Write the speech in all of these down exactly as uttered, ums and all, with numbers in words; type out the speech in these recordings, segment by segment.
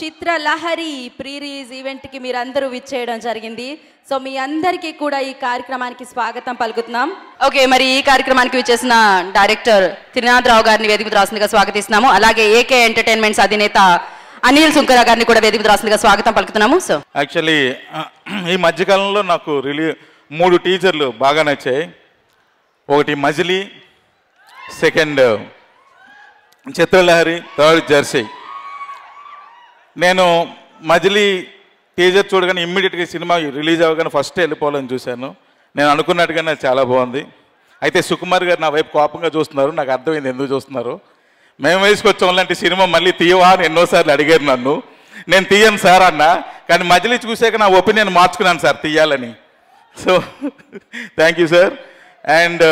Chitralahari pre release ఈవెంట్కి మీరు అందరూ విచ్చేయడం జరిగింది. సో మీ అందరికీ కూడా ఈ కార్యక్రమానికి స్వాగతం పలుకుతున్నాం. ఓకే, మరి ఈ కార్యక్రమానికి విచ్చేసిన డైరెక్టర్ త్రినాథ్ రావు గారిని వేదికరాసునిగా స్వాగతిస్తున్నాము. అలాగే ఏకే ఎంటర్టైన్మెంట్స్ అధినేత అనిల్ సుంకర గారిని కూడా వేదికరాసునిగా స్వాగతం పలుకుతున్నాము. సో యాక్చువల్లీ ఈ మధ్యకాలంలో నాకు రిలీ మూడు టీజర్లు బాగా నచ్చాయి. ఒకటి Majili, second Chitralahari, third Jersey. నేను మజిలీ టీజర్ చూడగానే ఇమ్మీడియట్గా సినిమా రిలీజ్ అవ్వగానే ఫస్ట్ వెళ్ళిపోవాలని చూశాను. నేను అనుకున్నట్టుగానే చాలా బాగుంది. అయితే సుకుమార్ గారు నా వైపు కోపంగా చూస్తున్నారు. నాకు అర్థమైంది ఎందుకు చూస్తున్నారు. మేము వేసుకొచ్చాం లాంటి సినిమా మళ్ళీ తీయవా అని ఎన్నోసార్లు అడిగారు నన్ను. నేను తీయను సార్ అన్న, కానీ మజిలీ చూసాక నా ఒపీనియన్ మార్చుకున్నాను సార్ తీయాలని. So thank you sir. And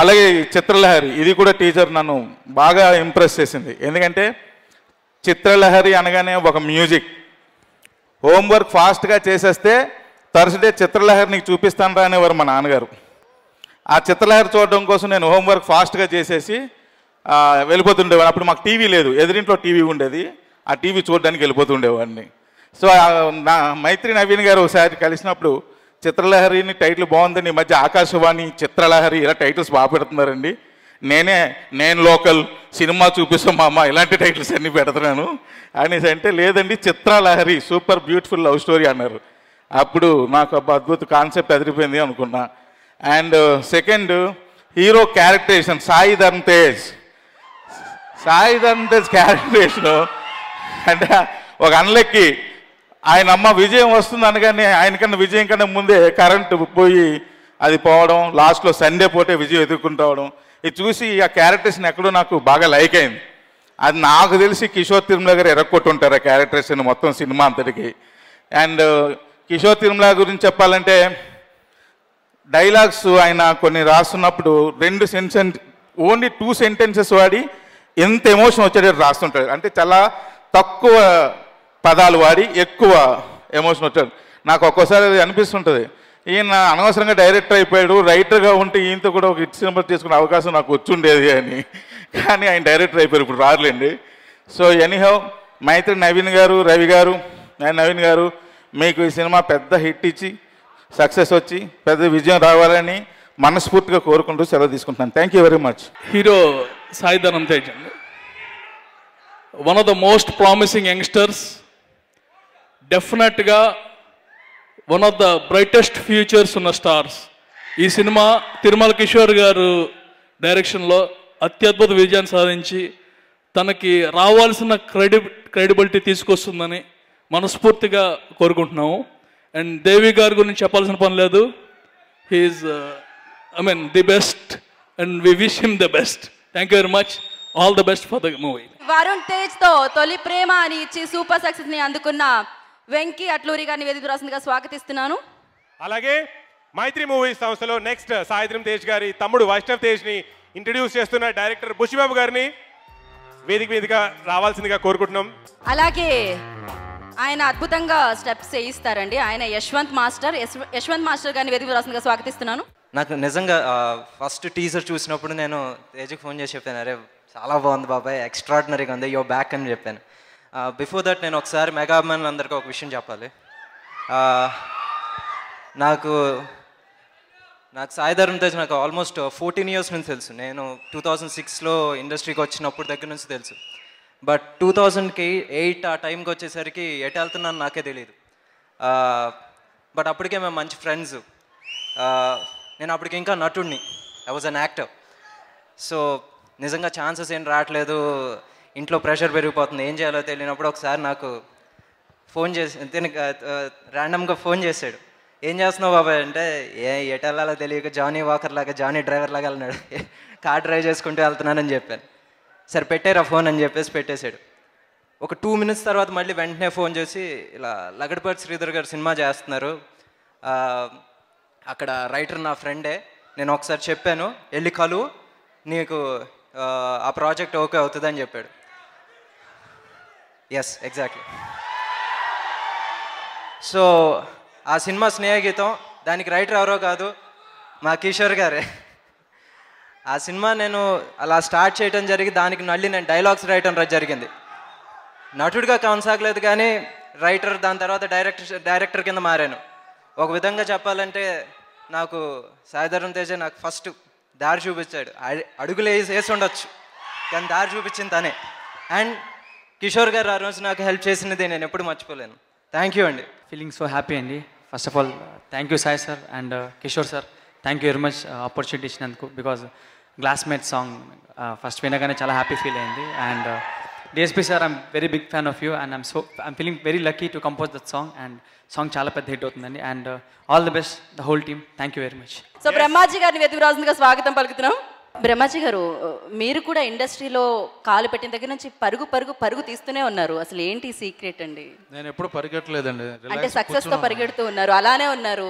అలాగే చిత్రలహరి, ఇది కూడా టీజర్ నన్ను బాగా ఇంప్రెస్ చేసింది. ఎందుకంటే చిత్రలహరి అనగానే ఒక మ్యూజిక్, హోంవర్క్ ఫాస్ట్గా చేసేస్తే థర్స్డే చిత్రలహరి నీకు చూపిస్తాను రా అనేవారు మా నాన్నగారు. ఆ చిత్రలహరి చూడడం కోసం నేను హోంవర్క్ ఫాస్ట్గా చేసేసి వెళ్ళిపోతుండేవాడిని. అప్పుడు మాకు టీవీ లేదు, ఎదురింట్లో టీవీ ఉండేది, ఆ టీవీ చూడడానికి వెళ్ళిపోతుండేవాడిని. సో నా మైత్రి నవీన్ గారు ఒకసారి కలిసినప్పుడు చిత్రలహరిని టైటిల్ బాగుందని, ఈ మధ్య ఆకాశవాణి చిత్రలహరి ఇలా టైటిల్స్ బాగా పెడుతున్నారండి, నేనే నేను లోకల్ సినిమా చూపిస్తాం మా అమ్మ ఇలాంటి టైటిల్స్ అన్నీ పెడుతున్నాను అనేసి అంటే, లేదండి Chitralahari super beautiful love story అన్నారు. అప్పుడు నాకు అద్భుత కాన్సెప్ట్ అదిరిపోయింది అనుకున్నా. And second hero characterisation, Sai Dharam Tej Sai Dharam Tej క్యారెక్టరేషను అంటే ఒక అన్లక్కి, ఆయన అమ్మ విజయం వస్తుంది అనగానే ఆయనకన్నా విజయం కన్నా ముందే కరెంటు పోయి అది పోవడం, లాస్ట్లో సండే పోతే విజయం ఎదుర్కొంటూ అవడం, ఇది చూసి ఆ క్యారెక్టర్స్ని ఎక్కడో నాకు బాగా లైక్ అయింది. అది నాకు తెలిసి కిషోర్ తిరుమల గారు ఎరగొట్టుంటారు ఆ క్యారెక్టర్స్ని మొత్తం సినిమా అంతటికి. అండ్ కిషోర్ తిరుమల గురించి చెప్పాలంటే డైలాగ్స్ ఆయన కొన్ని రాస్తున్నప్పుడు రెండు సెంటెన్ ఓన్లీ టూ సెంటెన్సెస్ వాడి ఎంత ఎమోషన్ వచ్చేటట్టు రాస్తుంటాడు. అంటే చాలా తక్కువ పదాలు వాడి ఎక్కువ ఎమోషన్ వచ్చాడు. నాకు ఒక్కోసారి అది అనిపిస్తుంటుంది, ఈయన అనవసరంగా డైరెక్టర్ అయిపోయాడు, రైటర్గా ఉంటే ఈయనతో కూడా ఒక ఇట్ సినిమా చేసుకునే అవకాశం నాకు వచ్చుండేది అని. కానీ ఆయన డైరెక్టర్ అయిపోయారు, ఇప్పుడు రారులేండి. సో ఎనీహౌ మైత్రి నవీన్ గారు, రవి గారు, నవీన్ గారు, మీకు ఈ సినిమా పెద్ద హిట్ ఇచ్చి సక్సెస్ వచ్చి పెద్ద విజయం రావాలని మనస్ఫూర్తిగా కోరుకుంటూ సెలవు తీసుకుంటున్నాను. Thank you very much. Hero Sai Dharam Tej, one of the most promising youngsters, డెఫినెట్గా one of the brightest futures ఉన్న స్టార్స్. ఈ సినిమా తిరుమల కిషోర్ గారు డైరెక్షన్లో అత్యద్భుత విజయాన్ని సాధించి తనకి రావాల్సిన క్రెడి క్రెడిబిలిటీ తీసుకొస్తుందని మనస్ఫూర్తిగా కోరుకుంటున్నాము. అండ్ దేవి గారి గురించి చెప్పాల్సిన పని లేదు, he's I mean the best and we wish him the best. Thank you very much. All the best for the movie. Varun తేజ్తో తొలి ప్రేమ అని ఇచ్చి సూపర్ సక్సెస్ని అందుకున్న వెంకీ అట్లూరి గారిని వేదికరాసునిగా స్వాగతిస్తున్నాను. అలాగే మైత్రి మూవీస్ సంస్థలో నెక్స్ట్ సాయి ధరమ్ తేజ్ గారి తమ్ముడు వైష్ణవ్ తేజ్ ని ఇంట్రడ్యూస్ చేస్తున్న డైరెక్టర్ బుషిబాబు గారిని వేదిక మీదగా రావాల్సిందిగా కోరుకుంటున్నాం. అలాగే ఆయన అద్భుతంగా స్టెప్స్ చేయిస్తారండి, ఆయన యశ్వంత్ మాస్టర్. యశ్వంత్ మాస్టర్ గారిని వేదికరాసునిగా స్వాగతిస్తున్నాను. నాకు నిజంగా ఫస్ట్ టీజర్ చూసినప్పుడు నేను తేజ్కి ఫోన్ చేసి చెప్పాను, అరే చాలా బాగుంది బాబాయ్, ఎక్స్ట్రాడినరీగా ఉంది, యువర్ బ్యాక్ అని చెప్పాను. బిఫోర్ దట్ నేను ఒకసారి మెగా అభిమానులు అందరికీ ఒక విషయం చెప్పాలి. నాకు నాకు సాయి ధరమ్ తేజ్ నాకు ఆల్మోస్ట్ ఫోర్టీన్ ఇయర్స్ నుంచి తెలుసు. నేను టూ థౌజండ్ సిక్స్లో ఇండస్ట్రీకి వచ్చినప్పుడు దగ్గర నుంచి తెలుసు. బట్ టూ థౌజండ్కి ఎయిట్ ఆ టైంకి వచ్చేసరికి ఎటు వెళ్తున్నాను నాకే తెలియదు. బట్ అప్పటికే మేము మంచి ఫ్రెండ్స్. నేను అప్పటికి ఇంకా నటుడిని, I was an actor. So నిజంగా ఛాన్సెస్ ఏం రావట్లేదు, ఇంట్లో ప్రెషర్ పెరిగిపోతుంది, ఏం చేయాలో తెలియనప్పుడు ఒకసారి నాకు ఫోన్ చేసి దీనికి ర్యాండమ్గా ఫోన్ చేశాడు. ఏం చేస్తున్నావు బాబాయ్ అంటే, ఏ ఎటు వెళ్ళాలో తెలియక జానీ వాకర్ లాగా జానీ డ్రైవర్ లాగా వెళ్ళినాడు, కార్ డ్రైవ్ చేసుకుంటూ వెళ్తున్నానని చెప్పాను. సరే పెట్టారా ఫోన్ అని చెప్పేసి పెట్టేశాడు. ఒక టూ మినిట్స్ తర్వాత మళ్ళీ వెంటనే ఫోన్ చేసి, ఇలా లగడపాటి శ్రీధర్ గారు సినిమా చేస్తున్నారు, అక్కడ రైటర్ నా ఫ్రెండే, నేను ఒకసారి చెప్పాను వెళ్ళి కలువు, నీకు ఆ ప్రాజెక్ట్ ఓకే అవుతుందని చెప్పాడు. Yes exactly. సో ఆ సినిమా స్నేహగీతం, దానికి రైటర్ ఎవరో కాదు మా కిషోర్ గారే. ఆ సినిమా నేను అలా స్టార్ట్ చేయడం జరిగి దానికి మళ్ళీ నేను డైలాగ్స్ రాయటం జరిగింది. నటుడిగా కొనసాగలేదు కానీ రైటర్, దాని తర్వాత డైరెక్టర్ డైరెక్టర్ కింద మారాను. ఒక విధంగా చెప్పాలంటే నాకు సాయి ధరమ్ తేజ నాకు ఫస్ట్ దారి చూపించాడు. అడుగులు వేసి వేసి ఉండొచ్చు కానీ దారి చూపించింది తనే. అండ్ కిషోర్ గారు ఆ రోజు నాకు హెల్ప్ చేసినది నేను ఎప్పుడు మర్చిపోలేను. థ్యాంక్ యూ అండి. ఫీలింగ్ సో హ్యాపీ అండి. First of all thank you Sai sir and Kishore sir. Thank you very much opportunity ఇచ్చినందుకు. బికాజ్ గ్లాస్మేట్ సాంగ్ ఫస్ట్ వినగానే చాలా హ్యాపీ ఫీల్ అయింది. And DSP sir, I'm very big fan of you and I'm so I'm feeling very lucky to compose that song. And song చాలా పెద్ద hit అవుతుందండి. And all the best the whole team. Thank you very much. So Brahmaji garu వెతుకురాజుగా స్వాగతం పలుకుతున్నాం. బ్రహ్మాజీ గారు, మీరు కూడా ఇండస్ట్రీలో కాలు పెట్టిన దగ్గర నుంచి పరుగు పరుగు పరుగు తీస్తూనే ఉన్నారు. అసలు ఏంటి సీక్రెట్ అండి? నేను ఎప్పుడు పరిగెట్టలేదండి, అంటే సక్సెస్ తో పరిగెడుతూ ఉన్నారు, అలానే ఉన్నారు,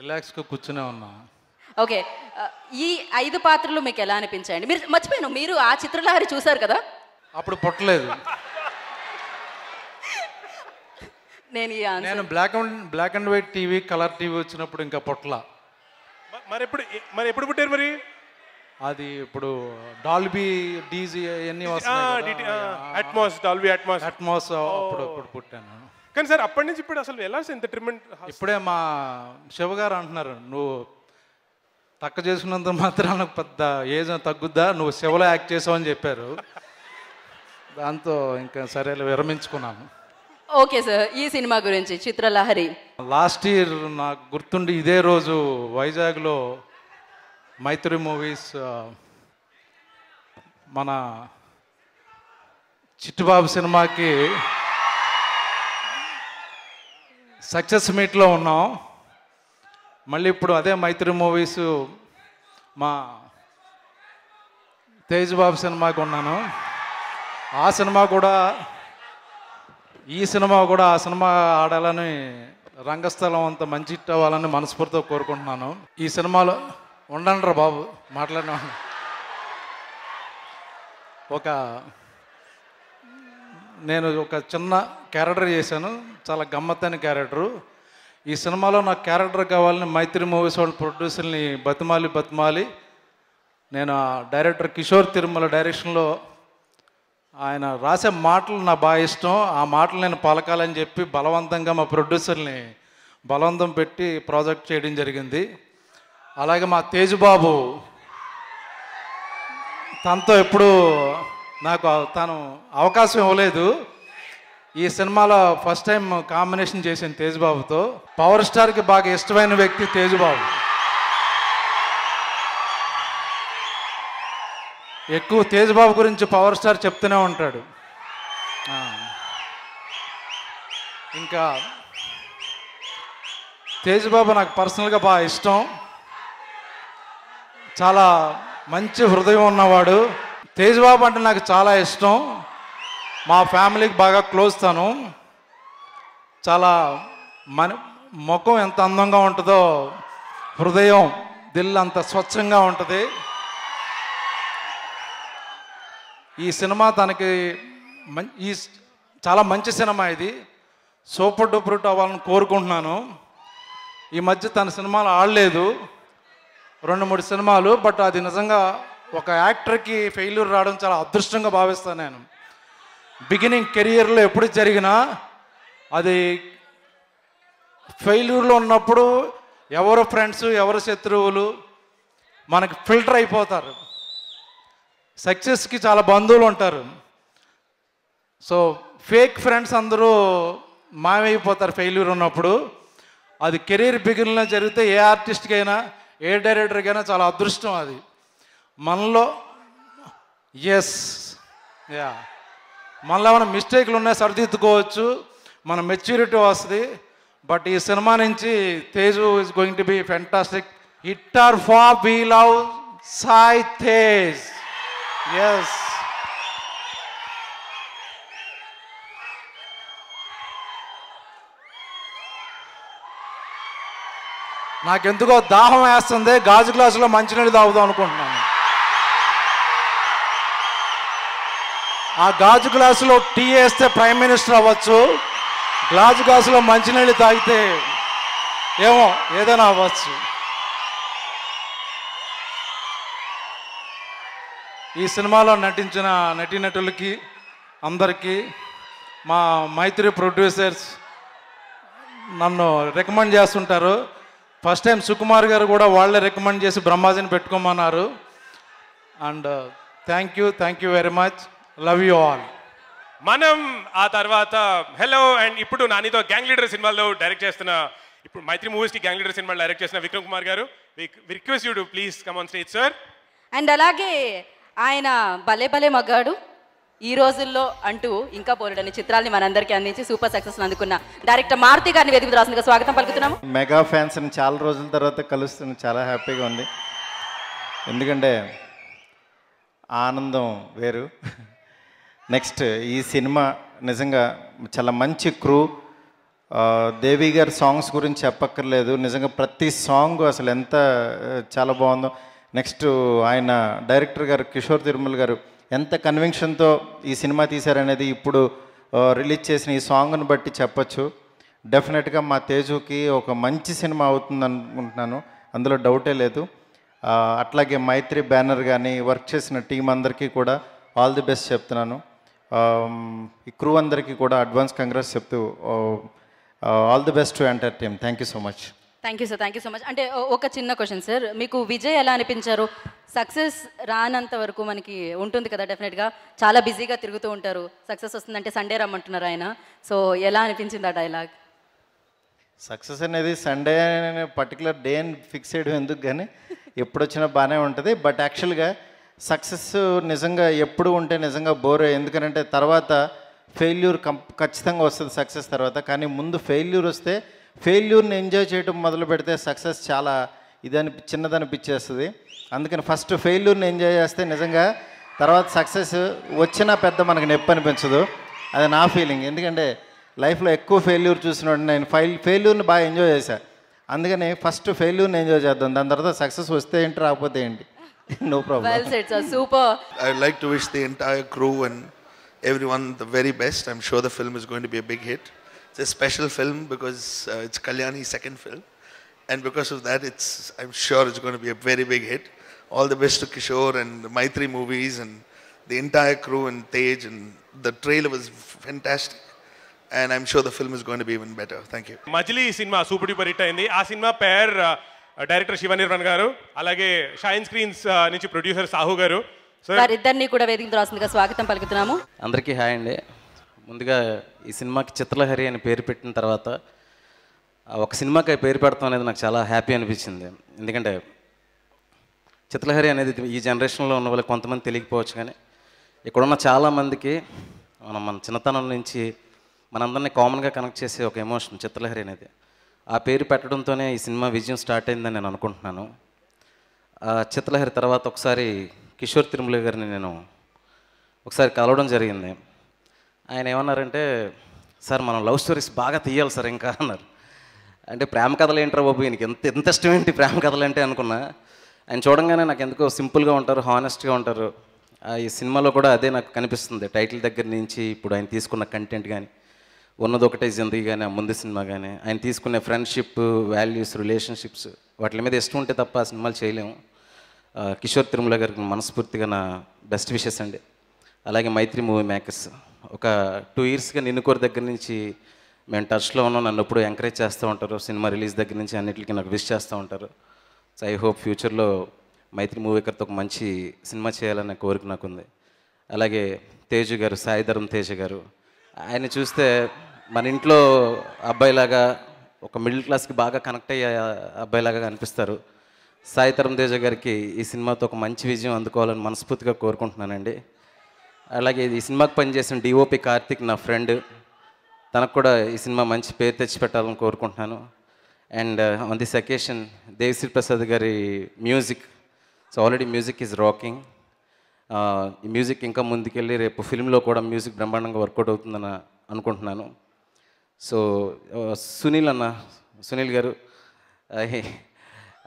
రిలాక్స్ గా కూర్చునే ఉన్నా. ఓకే, ఈ ఐదు పాత్రలు మీకు ఎలా అనిపించాయండి? మీరు మర్చిపోయాను, మీరు ఆ చిత్రలహరి చూసారు కదా, అప్పుడు పుట్టలేదు నేను. నేను black and black and white TV, colour TV వచ్చినప్పుడు ఇంకా పుట్టలా. మరి ఎప్పుడు మరి ఎప్పుడు పుట్టారు? మరి అది ఇప్పుడు డాల్బీ డీజీ అన్ని వస్తాయి, అట్మాస్ డాల్బీ అట్మాస్ అట్మాస్ అప్పుడు అప్పుడు పుట్టాను. కానీ సార్ అప్పటి నుంచి ఇప్పుడు అసలు ఎలా ఇంత ట్రీట్మెంట్? ఇప్పుడే మా శివ గారు అంటున్నారు, నువ్వు తక్కువ చేసుకున్నంత మాత్రం నాకు పెద్ద ఏజ్ తగ్గుద్దా, నువ్వు శివలో యాక్ట్ చేసావు అని చెప్పారు. దాంతో ఇంకా సరే విరమించుకున్నాను. ఓకే సార్, ఈ సినిమా గురించి చిత్రలహరి. లాస్ట్ ఇయర్ నాకు గుర్తుండి ఇదే రోజు వైజాగ్లో మైత్రి మూవీస్ మన చిట్టుబాబు సినిమాకి సక్సెస్ మీట్లో ఉన్నాం. మళ్ళీ ఇప్పుడు అదే మైత్రి మూవీస్ మా తేజ్బాబు సినిమాకి ఉన్నాను. ఆ సినిమా కూడా ఈ సినిమా కూడా ఆ సినిమా ఆడాలని, రంగస్థలం అంత మంచి హిట్ అవ్వాలని మనస్ఫూర్తిగా కోరుకుంటున్నాను. ఈ సినిమాలో ఉండండి రా బాబు, మాట్లాడినా ఒక నేను ఒక చిన్న క్యారెక్టర్ చేశాను, చాలా గమ్మత్తైన క్యారెక్టరు. ఈ సినిమాలో నాకు క్యారెక్టర్ కావాలని మైత్రి మూవీస్ వాళ్ళ ప్రొడ్యూసర్ని బతిమాలి బతిమాలి నేను డైరెక్టర్ కిషోర్ తిరుమల డైరెక్షన్లో, ఆయన రాసే మాటలు నాకు బాగా ఇష్టం, ఆ మాటలు నేను పలకాలని చెప్పి బలవంతంగా మా ప్రొడ్యూసర్ని బలవంతం పెట్టి ప్రాజెక్ట్ చేయడం జరిగింది. అలాగే మా తేజుబాబు, తనతో ఎప్పుడు నాకు తాను అవకాశం ఇవ్వలేదు. ఈ సినిమాలో ఫస్ట్ టైం కాంబినేషన్ చేసిన తేజుబాబుతో, పవర్ స్టార్కి బాగా ఇష్టమైన వ్యక్తి తేజుబాబు, ఎక్కువ తేజుబాబు గురించి పవర్ స్టార్ చెప్తూనే ఉంటాడు. ఇంకా తేజుబాబు నాకు పర్సనల్గా బాగా ఇష్టం, చాలా మంచి హృదయం ఉన్నవాడు. తేజుబాబు అంటే నాకు చాలా ఇష్టం, మా ఫ్యామిలీకి బాగా క్లోజ్ తను. చాలా మన ముఖం ఎంత అందంగా ఉంటుందో హృదయం, దిల్ అంత స్వచ్ఛంగా ఉంటుంది. ఈ సినిమా తనకి మం ఈ చాలా మంచి సినిమా, ఇది సూపర్ డూపర్ హిట్ అవ్వాలని కోరుకుంటున్నాను. ఈ మధ్య తన సినిమాలు ఆడలేదు, రెండు మూడు సినిమాలు, బట్ అది నిజంగా ఒక యాక్టర్కి ఫెయిల్యూర్ రావడం చాలా అదృష్టంగా భావిస్తాను నేను. బిగినింగ్ కెరియర్లో ఎప్పుడు జరిగినా అది ఫెయిల్యూర్లో ఉన్నప్పుడు ఎవరు ఫ్రెండ్స్ ఎవరు శత్రువులు మనకు ఫిల్టర్ అయిపోతారు. సక్సెస్కి చాలా బంధువులు ఉంటారు, సో ఫేక్ ఫ్రెండ్స్ అందరూ మాయమైపోతారు ఫెయిల్యూర్ ఉన్నప్పుడు. అది కెరీర్ బిగిన్లో జరిగితే ఏ ఆర్టిస్ట్కైనా ఏ డైరెక్టర్కైనా చాలా అదృష్టం. అది మనలో ఎస్ యా మనలో మన మిస్టేక్లు ఉన్నాయి, సరిదిద్దుకోవచ్చు, మన మెచ్యూరిటీ వస్తుంది. బట్ ఈ సినిమా నుంచి Teju is going to be fantastic hit or ఫాప్. We love Sai Tej. Yes. నాకెందుకో దాహం వేస్తుంది, గాజు గ్లాసులో మంచినీళ్ళు తాగుదాం అనుకుంటున్నాను. ఆ గాజు గ్లాసులో టీ వేస్తే ప్రైమ్ మినిస్టర్ అవ్వచ్చు, గాజు గ్లాసులో మంచినీళ్ళు తాగితే ఏమో ఏదైనా అవ్వచ్చు. ఈ సినిమాలో నటించిన నటీనటులకి అందరికీ మా మైత్రి ప్రొడ్యూసర్స్ నన్ను రికమెండ్ చేస్తుంటారు. ఫస్ట్ టైం సుకుమార్ గారు కూడా వాళ్ళే రికమెండ్ చేసి బ్రహ్మాజీని పెట్టుకోమన్నారు. And thank you thank you very much, love you all. మనం ఆ తర్వాత హలో అండ్ ఇప్పుడు నానితో గ్యాంగ్ లీడర్ సినిమాలో డైరెక్ట్ చేస్తున్న, ఇప్పుడు మైత్రి మూవీస్కి గ్యాంగ్ లీడర్ సినిమాలో డైరెక్ట్ చేసిన Vikram Kumar garu, request you to please come on stage sir. And అలాగే ఆయన భలే భలే మగాడు ఈ రోజుల్లో అంటూ ఇంకా బోలెడని చిత్రాలని మనందరికీ అందించి సూపర్ సక్సెస్ అందుకున్న డైరెక్టర్ మారుతి గారిని వెదిమిద్రాసన్‌గా స్వాగతం పలుకుతున్నాము. మెగా ఫ్యాన్స్ ని చాలా రోజుల తర్వాత కలుస్తున్న చాలా హ్యాపీగా ఉంది, ఎందుకంటే ఆనందం వేరు. నెక్స్ట్ ఈ సినిమా నిజంగా చాలా మంచి క్రూ. దేవి గారి సాంగ్స్ గురించి చెప్పక్కర్లేదు, నిజంగా ప్రతి సాంగ్ అసలు ఎంత చాలా బాగుందో. నెక్స్ట్ ఆయన డైరెక్టర్ గారు కిషోర్ తిరుమల గారు ఎంత కన్విక్షన్తో ఈ సినిమా తీశారనేది ఇప్పుడు రిలీజ్ చేసిన ఈ సాంగ్ని బట్టి చెప్పచ్చు. డెఫినెట్గా మా తేజుకి ఒక మంచి సినిమా అవుతుంది అనుకుంటున్నాను, అందులో డౌటే లేదు. అట్లాగే మైత్రి బ్యానర్ కానీ వర్క్ చేసిన టీం అందరికీ కూడా ఆల్ ది బెస్ట్ చెప్తున్నాను. ఈ క్రూ అందరికీ కూడా అడ్వాన్స్ కంగ్రెస్ చెప్తూ all the best to entire team. Thank you so much. Thank you sir, thank you so much. అంటే ఒక చిన్న క్వశ్చన్ సార్, మీకు విజయ్ ఎలా అనిపించారు? సక్సెస్ రానంత వరకు మనకి ఉంటుంది కదా, డెఫినెట్గా చాలా బిజీగా తిరుగుతూ ఉంటారు, సక్సెస్ వస్తుందంటే సండే రమ్మంటున్నారు ఆయన, సో ఎలా అనిపించింది ఆ డైలాగ్? సక్సెస్ అనేది సండే అనే పర్టికులర్ డే అని ఫిక్స్ చేయడం ఎందుకు, కానీ ఎప్పుడొచ్చినా బాగానే ఉంటుంది. బట్ యాక్చువల్గా సక్సెస్ నిజంగా ఎప్పుడు ఉంటే నిజంగా బోర్, ఎందుకంటే తర్వాత ఫెయిల్యూర్ కం ఖచ్చితంగా వస్తుంది సక్సెస్ తర్వాత. కానీ ముందు ఫెయిల్యూర్ వస్తే ఫెయిల్యూర్ని ఎంజాయ్ చేయడం మొదలు పెడితే సక్సెస్ చాలా ఇదని చిన్నదనిపించేస్తుంది. అందుకని ఫస్ట్ ఫెయిల్యూర్ని ఎంజాయ్ చేస్తే నిజంగా తర్వాత సక్సెస్ వచ్చినా పెద్ద మనకు నొప్పి అనిపించదు. అది నా ఫీలింగ్, ఎందుకంటే లైఫ్లో ఎక్కువ ఫెయిల్యూర్ చూసిన నేను ఫైల్ ఫెయిల్యూర్ని బాగా ఎంజాయ్ చేశాను. అందుకని ఫస్ట్ ఫెయిల్యూర్ని ఎంజాయ్ చేద్దాం, దాని తర్వాత సక్సెస్ వస్తే ఏంటి రాకపోతే ఏంటి, no problem. Well said sir, super. I would like to wish the entire crew and everyone the very best. I am sure the film is going to be a big hit. It's a special film because uh, it's Kalyani's second film, and because of that, it's I'm sure it's going to be a very big hit. All the best to Kishore and Mythri Movies and the entire crew and Tej, and the trailer was fantastic, and I'm sure the film is going to be even better. Thank you. Majli cinema super duper hit ayindi. Aa cinema pair director Shiva Nirvan garu, alage Shine Screens nunchi producer Sahu garu. Sir iddarni kuda vediki drasandaga swagatham palikutunnamu. Andariki hi andi. ముందుగా ఈ సినిమాకి చిత్రలహరి అని పేరు పెట్టిన తర్వాత ఒక సినిమాకి పేరు పెడతాం అనేది నాకు చాలా హ్యాపీ అనిపించింది. ఎందుకంటే చిత్రలహరి అనేది ఈ జనరేషన్లో ఉన్న వాళ్ళకి కొంతమంది తెలియకపోవచ్చు, కానీ ఇక్కడున్న చాలామందికి మనం మన చిన్నతనం నుంచి మనందరినీ కామన్గా కనెక్ట్ చేసే ఒక ఎమోషన్ చిత్రలహరి అనేది. ఆ పేరు పెట్టడంతోనే ఈ సినిమా విజయం స్టార్ట్ అయిందని నేను అనుకుంటున్నాను. చిత్రలహరి తర్వాత ఒకసారి కిషోర్ తిరుమల గారిని నేను ఒకసారి కలవడం జరిగింది. ఆయన ఏమన్నారంటే, సార్ మనం లవ్ స్టోరీస్ బాగా తీయాలి సార్ ఇంకా అన్నారు. అంటే ప్రేమ కథలు ఏంటారు బాబు ఈయనకి, ఎంత ఎంత ఇష్టం ఏంటి ప్రేమ కథలు అంటే అనుకున్నా. ఆయన చూడంగానే నాకు ఎందుకో సింపుల్గా ఉంటారు, హానెస్ట్గా ఉంటారు. ఈ సినిమాలో కూడా అదే నాకు కనిపిస్తుంది. టైటిల్ దగ్గర నుంచి ఇప్పుడు ఆయన తీసుకున్న కంటెంట్ కానీ, ఉన్నదొకటే జిందగీ కానీ, ఆ ముందు సినిమా కానీ, ఆయన తీసుకునే ఫ్రెండ్షిప్ వాల్యూస్, రిలేషన్షిప్స్, వాటి మీద ఇష్టం ఉంటే తప్ప ఆ సినిమాలు చేయలేము. కిషోర్ తిరుమల గారికి మనస్ఫూర్తిగా నా బెస్ట్ విషెస్ అండి. అలాగే మైత్రి మూవీ మేకర్స్, ఒక టూ ఇయర్స్గా నిన్నుకోరు దగ్గర నుంచి మేము టచ్లో ఉన్నాం, నన్ను ఎప్పుడు ఎంకరేజ్ చేస్తూ ఉంటారు, సినిమా రిలీజ్ దగ్గర నుంచి అన్నిటికీ నాకు విష్ చేస్తూ ఉంటారు. సో ఐ హోప్ ఫ్యూచర్లో మైత్రి మూవీకర్తో ఒక మంచి సినిమా చేయాలనే కోరిక నాకుంది. అలాగే తేజు గారు, సాయి ధరం తేజ గారు, ఆయన చూస్తే మన ఇంట్లో అబ్బాయిలాగా, ఒక మిడిల్ క్లాస్కి బాగా కనెక్ట్ అయ్యే అబ్బాయిలాగా అనిపిస్తారు. సాయి ధరం తేజ గారికి ఈ సినిమాతో ఒక మంచి విజయం అందుకోవాలని మనస్ఫూర్తిగా కోరుకుంటున్నానండి. అలాగే ఈ సినిమాకి పనిచేసిన డిఓపి కార్తిక్ నా ఫ్రెండ్, తనకు కూడా ఈ సినిమా మంచి పేరు తెచ్చిపెట్టాలని కోరుకుంటున్నాను. And on this occasion Devi Sri Prasad గారి music, so already music is rocking. ఈ మ్యూజిక్ ఇంకా ముందుకెళ్ళి రేపు ఫిల్మ్లో కూడా మ్యూజిక్ బ్రహ్మాండంగా వర్కౌట్ అవుతుందని అనుకుంటున్నాను. సో సునీల్ అన్న సునీల్ గారు,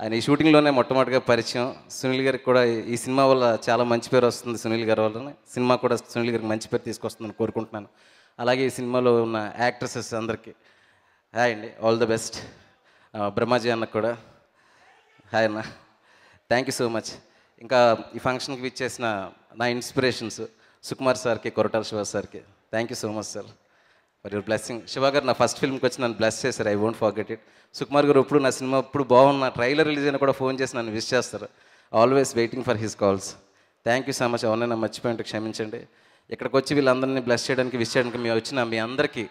ఆయన ఈ షూటింగ్లోనే మొట్టమొదటిగా పరిచయం. సునీల్ గారికి కూడా ఈ సినిమా వల్ల చాలా మంచి పేరు వస్తుంది, సునీల్ గారి వల్లనే సినిమా కూడా సునీల్ గారికి మంచి పేరు తీసుకొస్తుందని కోరుకుంటున్నాను. అలాగే ఈ సినిమాలో ఉన్న యాక్ట్రెసెస్ అందరికీ హాయ్ అండి, ఆల్ ద బెస్ట్. బ్రహ్మాజీ అన్నకు కూడా హాయ్ అన్న, థ్యాంక్ యూ సో మచ్. ఇంకా ఈ ఫంక్షన్కి విచ్చేసిన నా ఇన్స్పిరేషన్స్ సుకుమార్ సార్కి, కొరటాల శివ సార్కి thank you so much sir for your blessing. Siva garu నా ఫస్ట్ ఫిల్మ్కి వచ్చి నన్ను బ్లెస్ చేశారు, I won't forget it. Sukumar garu ఎప్పుడు నా సినిమా ఇప్పుడు బాగున్న ట్రైలర్ రిలీజ్ అయినా కూడా ఫోన్ చేసి నన్ను విష్ చేస్తారు, always waiting for his calls. Thank you so much. అవునా నా మర్చిపోయింటే క్షమించండి. ఇక్కడికి వచ్చి వీళ్ళందరినీ బ్లెస్ చేయడానికి విష్ చేయడానికి మేము వచ్చిన మీ అందరికీ.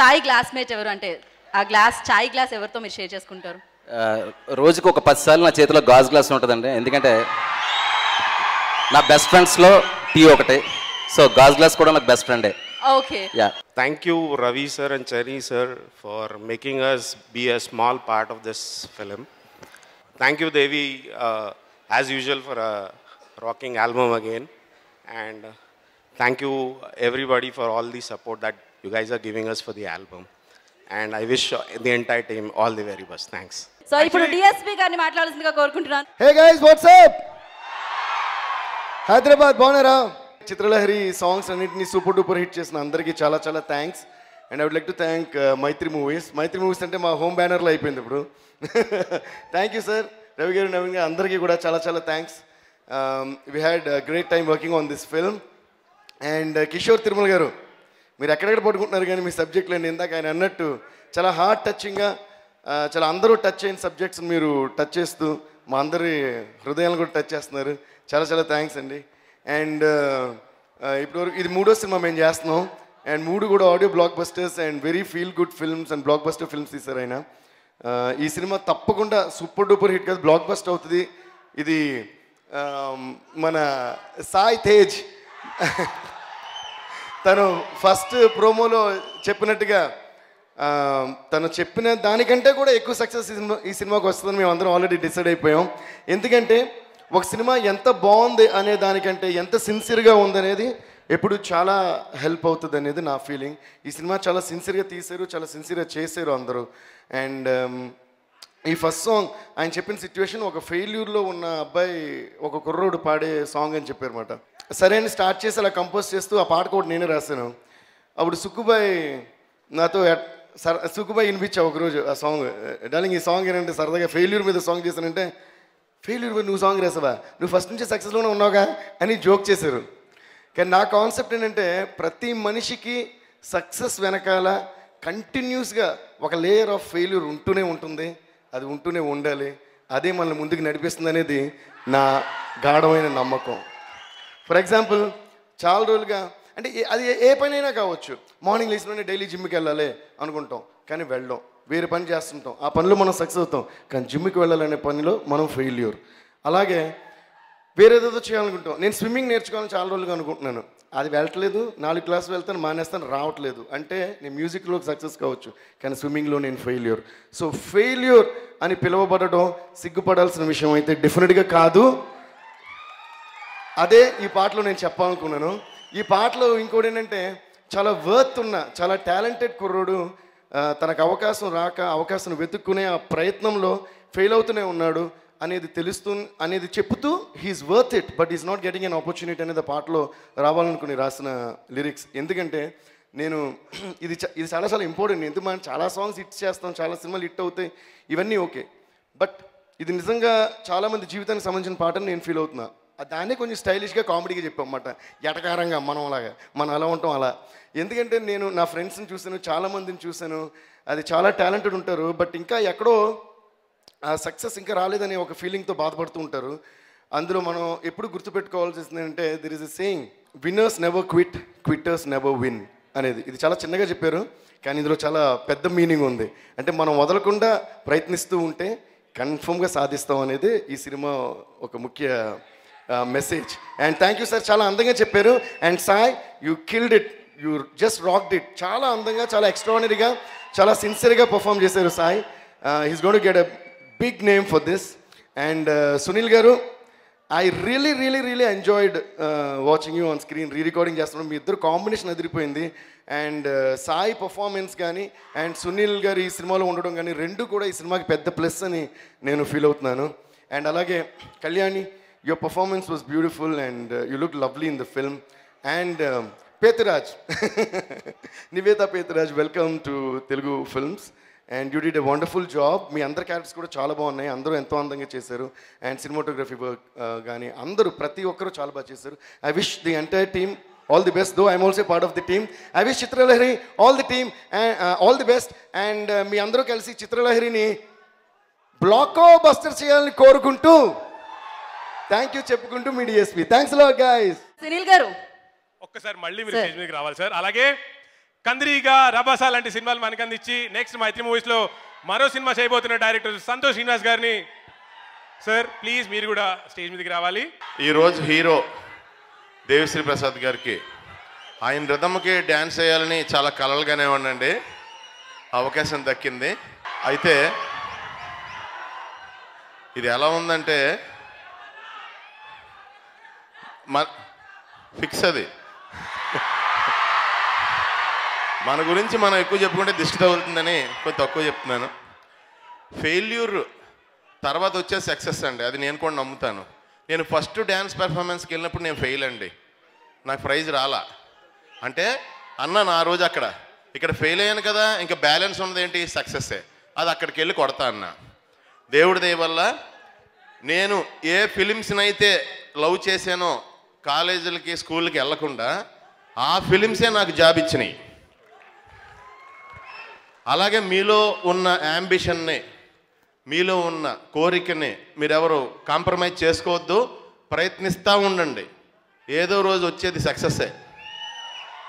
చాయ్ గ్లాస్మేట్ ఎవరు అంటే ఆ గ్లాస్ చాయ్ గ్లాస్ ఎవరితో మీరు షేర్ చేసుకుంటారు? రోజుకు ఒక పది సార్లు నా చేతిలో గాజు గ్లాస్ ఉంటుందండి, ఎందుకంటే నా బెస్ట్ ఫ్రెండ్స్లో టీ ఒకటి, సో గాజు గ్లాస్ కూడా నాకు బెస్ట్ ఫ్రెండే. Okay yeah thank you Ravi sir and Cherry sir for making us be a small part of this film. Thank you Devi as usual for rocking album again and thank you everybody for all the support that you guys are giving us for the album, and I wish the entire team all the very best. Thanks. So ipudu DSP garni maatladusindiga korukuntunnan. Hey guys, what's up Hyderabad, bonara Chitralahari songs annitni super duper hit chesina andariki chala chala thanks, and I would like to thank uh, Mythri Movies. Mythri Movies ante ma home banner la ayipoyindi ipudu. Thank you sir, Ravi garu, Naveen garu andariki kuda chala chala thanks. Um, we had a great time working on this film. And Kishore Tirumala garu మీరు ఎక్కడెక్కడ పట్టుకుంటున్నారు కానీ మీ సబ్జెక్ట్లో నేను ఇందాక ఆయన అన్నట్టు చాలా హార్ట్ టచింగ్గా చాలా అందరూ టచ్ అయిన సబ్జెక్ట్స్ మీరు టచ్ చేస్తూ మా అందరి హృదయాలను కూడా టచ్ చేస్తున్నారు. చాలా చాలా థ్యాంక్స్ అండి. అండ్ ఇప్పటివరకు ఇది మూడో సినిమా మేము చేస్తున్నాం, అండ్ మూడు కూడా audio blockbusters and very feel good films and blockbuster films తీశారు ఆయన. ఈ సినిమా తప్పకుండా సూపర్ డూపర్ హిట్ కాదు, బ్లాక్ బస్టర్ అవుతుంది. ఇది మన సాయి తేజ్ తను ఫస్ట్ ప్రోమోలో చెప్పినట్టుగా తను చెప్పిన దానికంటే కూడా ఎక్కువ సక్సెస్ ఈ సినిమాకి వస్తుందని మేము అందరం ఆల్రెడీ డిసైడ్ అయిపోయాం. ఎందుకంటే ఒక సినిమా ఎంత బాగుంది అనే దానికంటే ఎంత సిన్సియర్గా ఉందనేది ఎప్పుడు చాలా హెల్ప్ అవుతుంది అనేది నా ఫీలింగ్. ఈ సినిమా చాలా సిన్సియర్గా తీశారు, చాలా సిన్సియర్గా చేశారు అందరూ. అండ్ ఈ ఫస్ట్ సాంగ్ ఆయన చెప్పిన సిచ్యువేషన్ ఒక ఫెయిల్యూర్లో ఉన్న అబ్బాయి ఒక కుర్రోడు పాడే సాంగ్ అని చెప్పారన్నమాట. సరే అని స్టార్ట్ చేసి అలా కంపోజ్ చేస్తూ ఆ పాట కూడా నేనే రాశాను. అప్పుడు సుక్కుబాయ్ నాతో సర సుక్కుబాయ్ వినిపించా ఒకరోజు ఆ సాంగ్, డార్లింగ్ ఈ సాంగ్ ఏంటంటే సరదాగా ఫెయిల్యూర్ మీద సాంగ్ చేశానంటే, ఫెయిల్యూర్ మీద నువ్వు సాంగ్ రాసావా, నువ్వు ఫస్ట్ నుంచి సక్సెస్లోనే ఉన్నావుగా అని జోక్ చేశారు. కానీ నా కాన్సెప్ట్ ఏంటంటే ప్రతి మనిషికి సక్సెస్ వెనకాల కంటిన్యూస్గా ఒక లేయర్ ఆఫ్ ఫెయిల్యూర్ ఉంటూనే ఉంటుంది, అది ఉంటూనే ఉండాలి, అదే మనల్ని ముందుకు నడిపిస్తుంది అనేది నా గాఢమైన నమ్మకం. ఫర్ ఎగ్జాంపుల్ చాలా రోజులుగా అంటే అది ఏ పనైనా కావచ్చు, మార్నింగ్ లేచినోనే డైలీ జిమ్కి వెళ్ళాలి అనుకుంటాం కానీ వెళ్ళాం, వేరే పని చేస్తుంటాం, ఆ పనిలో మనం సక్సెస్ అవుతాం, కానీ జిమ్కి వెళ్ళాలనే పనిలో మనం ఫెయిల్యూర్. అలాగే వేరేదేదో చేయాలనుకుంటాం, నేను స్విమ్మింగ్ నేర్చుకోవాలని చాలా రోజులుగా అనుకుంటున్నాను, అది వెళ్ళట్లేదు, నాలుగు క్లాసులు వెళ్తాను మానేస్తాను రావట్లేదు, అంటే నేను మ్యూజిక్లో సక్సెస్ కావచ్చు కానీ స్విమ్మింగ్లో నేను ఫెయిల్యూర్. సో ఫెయిల్యూర్ అని పిలువబడటం సిగ్గుపడాల్సిన విషయం అయితే డెఫినెట్గా కాదు, అదే ఈ పాటలో నేను చెప్పాలనుకున్నాను. ఈ పాటలో ఇంకోటి ఏంటంటే చాలా వర్త్ ఉన్న చాలా టాలెంటెడ్ కుర్రోడు తనకు అవకాశం రాక అవకాశం వెతుక్కునే ఆ ప్రయత్నంలో ఫెయిల్ అవుతూనే ఉన్నాడు అనేది తెలుస్తూ అనేది చెప్తూ he's worth it but is not getting an opportunity అనేది ఆ పాటలో రావాలనుకుని రాసిన లిరిక్స్. ఎందుకంటే నేను ఇది ఇది చాలా చాలా ఇంపార్టెంట్, ఎందుకు మనం చాలా సాంగ్స్ హిట్ చేస్తాం, చాలా సినిమాలు హిట్ అవుతాయి, ఇవన్నీ ఓకే, బట్ ఇది నిజంగా చాలామంది జీవితానికి సంబంధించిన పాటని నేను ఫీల్ అవుతున్నా. దాన్ని కొంచెం స్టైలిష్గా కామెడీగా చెప్పామన్నమాట, ఎటకారంగా మనం అలాగా మనం అలా ఉంటాం అలా. ఎందుకంటే నేను నా ఫ్రెండ్స్ని చూశాను, చాలామందిని చూశాను, అది చాలా టాలెంటెడ్ ఉంటారు బట్ ఇంకా ఎక్కడో ఆ సక్సెస్ ఇంకా రాలేదనే ఒక ఫీలింగ్తో బాధపడుతూ ఉంటారు. అందులో మనం ఎప్పుడు గుర్తుపెట్టుకోవాల్సింది అంటే there is a saying, winners never quit, quitters never win అనేది. ఇది చాలా చిన్నగా చెప్పారు కానీ ఇందులో చాలా పెద్ద మీనింగ్ ఉంది, అంటే మనం వదలకుండా ప్రయత్నిస్తూ ఉంటే కన్ఫర్మ్గా సాధిస్తాం అనేది ఈ సినిమా ఒక ముఖ్య message. And thank you sir, చాలా అందంగా చెప్పారు. And Sai you killed it, you just rocked it, చాలా అందంగా చాలా ఎక్స్ట్రాడినరీగా చాలా సిన్సియర్గా పర్ఫామ్ చేశారు Sai. He's gonna get a big name for this. And Sunil garu I really really really enjoyed watching you on screen, re recording చేస్తున్నాం, మీ ఇద్దరు కాంబినేషన్ అదిరిపోయింది. అండ్ సాయి పర్ఫార్మెన్స్ కానీ అండ్ సునీల్ గారు ఈ సినిమాలో ఉండడం కానీ రెండు కూడా ఈ సినిమాకి పెద్ద ప్లస్ అని నేను ఫీల్ అవుతున్నాను. అండ్ అలాగే Kalyani, your performance was beautiful and uh, you looked lovely in the film. And um, Pethuraj, Nivetha Pethuraj, welcome to Telugu films. And you did a wonderful job. Me under characters kuda chala bagunnai, andaru entho andanga chesaru, and cinematography work gaani andaru prati okkaru chala ba chesaru. I wish the entire team all the best, though I am also part of the team. I wish Chitralahari all the team and uh, all the best, and me andaru kalisi Chitralahari ni blockbuster cheyalani korukuntu thank you cheppukuntu me D S P. Thanks a lot guys. Sunil garu okka sir malli meer stage meediki raavali sir. Alage కంద్రీగా రబాసా లాంటి సినిమాలు మనకు అందించి next మైత్రి మూవీస్లో మరో cinema చేయబోతున్న director Santosh Srinivas గారిని sir please మీరు కూడా స్టేజ్ మీదకి రావాలి. ఈరోజు హీరో దేవిశ్రీ ప్రసాద్ గారికి ఆయన రిథమ్కి డ్యాన్స్ చేయాలని చాలా కలలుగానే ఉండండి, అవకాశం దక్కింది. అయితే ఇది ఎలా ఉందంటే మ ఫిక్స్ అది మన గురించి మనం ఎక్కువ చెప్పుకుంటే దిష్టి తగులుతుందని కొంచెం తక్కువ చెప్తున్నాను. ఫెయిల్యూర్ తర్వాత వచ్చే సక్సెస్ అండి, అది నేను కూడా నమ్ముతాను. నేను ఫస్ట్ డ్యాన్స్ పెర్ఫార్మెన్స్కి వెళ్ళినప్పుడు నేను ఫెయిల్ అండి, నాకు ప్రైజ్ రాలా. అంటే అన్నాను ఆ రోజు అక్కడ, ఇక్కడ ఫెయిల్ అయ్యాను కదా, ఇంకా బ్యాలెన్స్ ఉన్నది ఏంటి సక్సెస్సే, అది అక్కడికి వెళ్ళి కొడతా అన్న. దేవుడి దయ వల్ల నేను ఏ ఫిలిమ్స్నైతే లవ్ చేశానో కాలేజీలకి స్కూళ్ళకి వెళ్ళకుండా ఆ ఫిలిమ్సే నాకు జాబ్ ఇచ్చినాయి. అలాగే మీలో ఉన్న యాంబిషన్ని, మీలో ఉన్న కోరికని మీరెవరు కాంప్రమైజ్ చేసుకోవద్దు, ప్రయత్నిస్తూ ఉండండి. ఏదో రోజు వచ్చేది సక్సెస్సే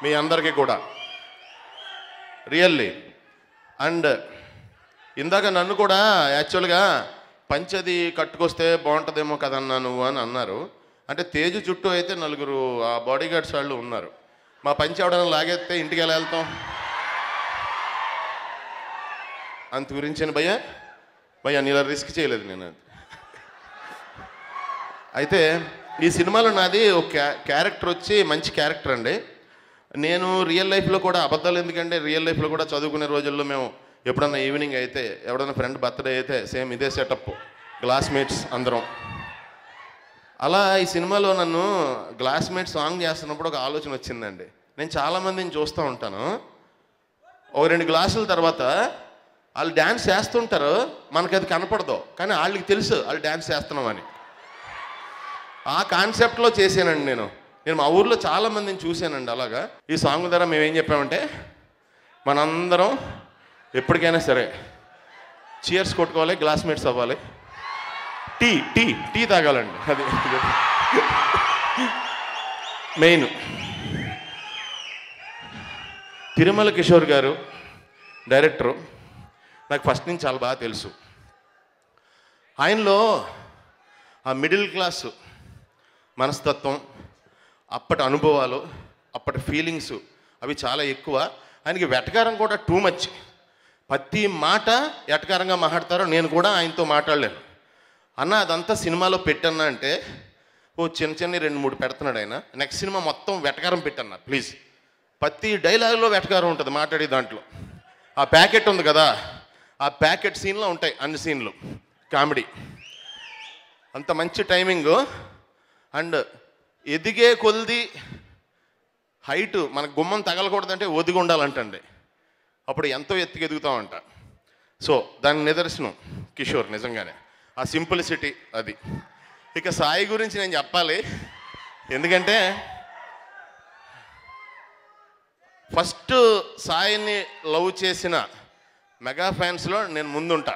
మీ అందరికీ కూడా రియల్లీ. అండ్ ఇందాక నన్ను కూడా యాక్చువల్గా పంచది కట్టుకొస్తే బాగుంటుందేమో కదన్నా నువ్వు అని అన్నారు. అంటే తేజు చుట్టూ అయితే నలుగురు ఆ బాడీ గార్డ్స్ వాళ్ళు ఉన్నారు, మా పంచి అవడానికి లాగేస్తే ఇంటికి ఎలా వెళ్తాం? అంత గురించాను భయ్య భయ్య నీలా రిస్క్ చేయలేదు నేను. అయితే ఈ సినిమాలో నాది ఒక క్యా క్యారెక్టర్ వచ్చి మంచి క్యారెక్టర్ అండి. నేను రియల్ లైఫ్లో కూడా అబద్ధాలు ఎందుకంటే రియల్ లైఫ్లో కూడా చదువుకునే రోజుల్లో మేము ఎప్పుడన్నా ఈవినింగ్ అయితే ఎవడన్నా ఫ్రెండ్ బర్త్డే అయితే సేమ్ ఇదే సెటప్, గ్లాస్మేట్స్ అందరం. అలా ఈ సినిమాలో నన్ను గ్లాస్మేట్ సాంగ్ చేస్తున్నప్పుడు ఒక ఆలోచన వచ్చిందండి. నేను చాలామందిని చూస్తూ ఉంటాను, ఒక రెండు గ్లాసుల తర్వాత వాళ్ళు డ్యాన్స్ చేస్తుంటారు, మనకి అది కనపడదు కానీ వాళ్ళకి తెలుసు వాళ్ళు డ్యాన్స్ చేస్తున్నామని. ఆ కాన్సెప్ట్లో చేశానండి నేను. నేను మా ఊర్లో చాలామందిని చూశానండి. అలాగా ఈ సాంగ్ ద్వారా మేమేం చెప్పామంటే మనందరం ఎప్పటికైనా సరే చీర్స్ కొట్టుకోవాలి, గ్లాస్మేట్స్ అవ్వాలి, టీ టీ టీ తాగాలండి, అది మెయిన్. తిరుమల కిషోర్ గారు డైరెక్టరు నాకు ఫస్ట్ నుంచి చాలా బాగా తెలుసు. ఆయనలో ఆ మిడిల్ క్లాసు మనస్తత్వం, అప్పటి అనుభవాలు, అప్పటి ఫీలింగ్స్ అవి చాలా ఎక్కువ. ఆయనకి వెటకారం కూడా టూ మచ్, ప్రతి మాట వెటకారంగా మాట్లాడతారు. నేను కూడా ఆయనతో మాట్లాడలేను, అన్న అదంతా సినిమాలో పెట్టన్నా అంటే ఓ చిన్న చిన్న రెండు మూడు పెడుతున్నాడు ఆయన, నెక్స్ట్ సినిమా మొత్తం వెటకారం పెట్టన్నా ప్లీజ్. ప్రతి డైలాగ్లో వెటకారం ఉంటుంది మాట్లాడే దాంట్లో. ఆ ప్యాకెట్ ఉంది కదా, ఆ ప్యాకెట్ సీన్లో ఉంటాయి అన్ని సీన్లు కామెడీ, అంత మంచి టైమింగు. అండ్ ఎదిగే కొలిది హైటు మనకు గుమ్మం తగలకూడదంటే ఒదిగి ఉండాలంటండి, అప్పుడు ఎంతో ఎత్తుకు ఎదుగుతామంట. సో దాని నిదర్శనం కిషోర్ నిజంగానే ఆ సింప్లిసిటీ అది. ఇక సాయి గురించి నేను చెప్పాలి, ఎందుకంటే ఫస్ట్ సాయిని లవ్ చేసిన మెగా ఫ్యాన్స్లో నేను ముందుంటా.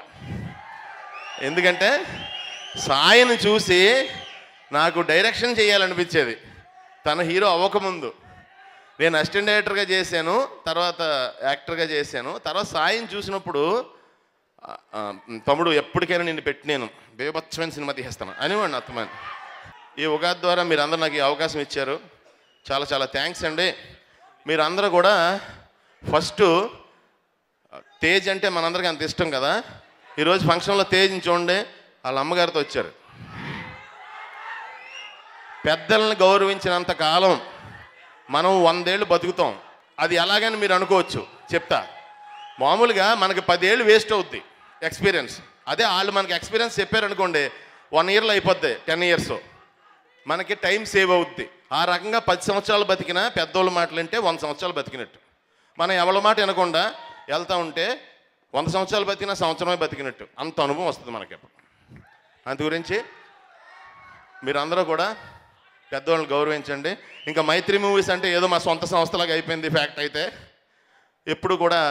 ఎందుకంటే సాయిని చూసి నాకు డైరెక్షన్ చేయాలనిపించేది. తన హీరో అవ్వకముందు నేను అసిస్టెంట్ డైరెక్టర్గా చేశాను, తర్వాత యాక్టర్గా చేశాను. తర్వాత సాయిని చూసినప్పుడు తమ్ముడు ఎప్పటికైనా నిన్ను పెట్టి నేను బేభత్సమైన సినిమా తీసేస్తాను అనేవాడిని అత్తమాని. ఈ ఉగాది ద్వారా మీరు అందరూ నాకు ఈ అవకాశం ఇచ్చారు, చాలా చాలా థ్యాంక్స్ అండి. మీరందరూ కూడా ఫస్ట్ తేజ్ అంటే మనందరికీ అంత ఇష్టం కదా, ఈరోజు ఫంక్షన్లో తేజ్ని చూడండి వాళ్ళ అమ్మగారితో వచ్చారు. పెద్దలను గౌరవించినంత కాలం మనం వందేళ్ళు బతుకుతాం, అది ఎలాగని మీరు అనుకోవచ్చు. చెప్తా, మామూలుగా మనకి పదేళ్ళు వేస్ట్ అవుద్ది ఎక్స్పీరియన్స్, అదే వాళ్ళు మనకి ఎక్స్పీరియన్స్ చెప్పారనుకోండి వన్ ఇయర్లో అయిపోద్ది, టెన్ ఇయర్స్ మనకి టైం సేవ్ అవుద్ది. ఆ రకంగా పది సంవత్సరాలు బతికినా పెద్దోళ్ళ మాటలు అంటే వంద సంవత్సరాలు బతికినట్టు. మనం ఎవరి మాట వినకుండా వెళ్తూ ఉంటే వంద సంవత్సరాలు బతికినా సంవత్సరమే బతికినట్టు అంత అనుభవం వస్తుంది మనకి. అప్పుడు అందు గురించి మీరందరూ కూడా పెద్దవాళ్ళని గౌరవించండి. ఇంకా మైత్రి మూవీస్ అంటే ఏదో మా సొంత సంస్థలాగా అయిపోయింది ఫ్యాక్ట్ అయితే. ఎప్పుడు కూడా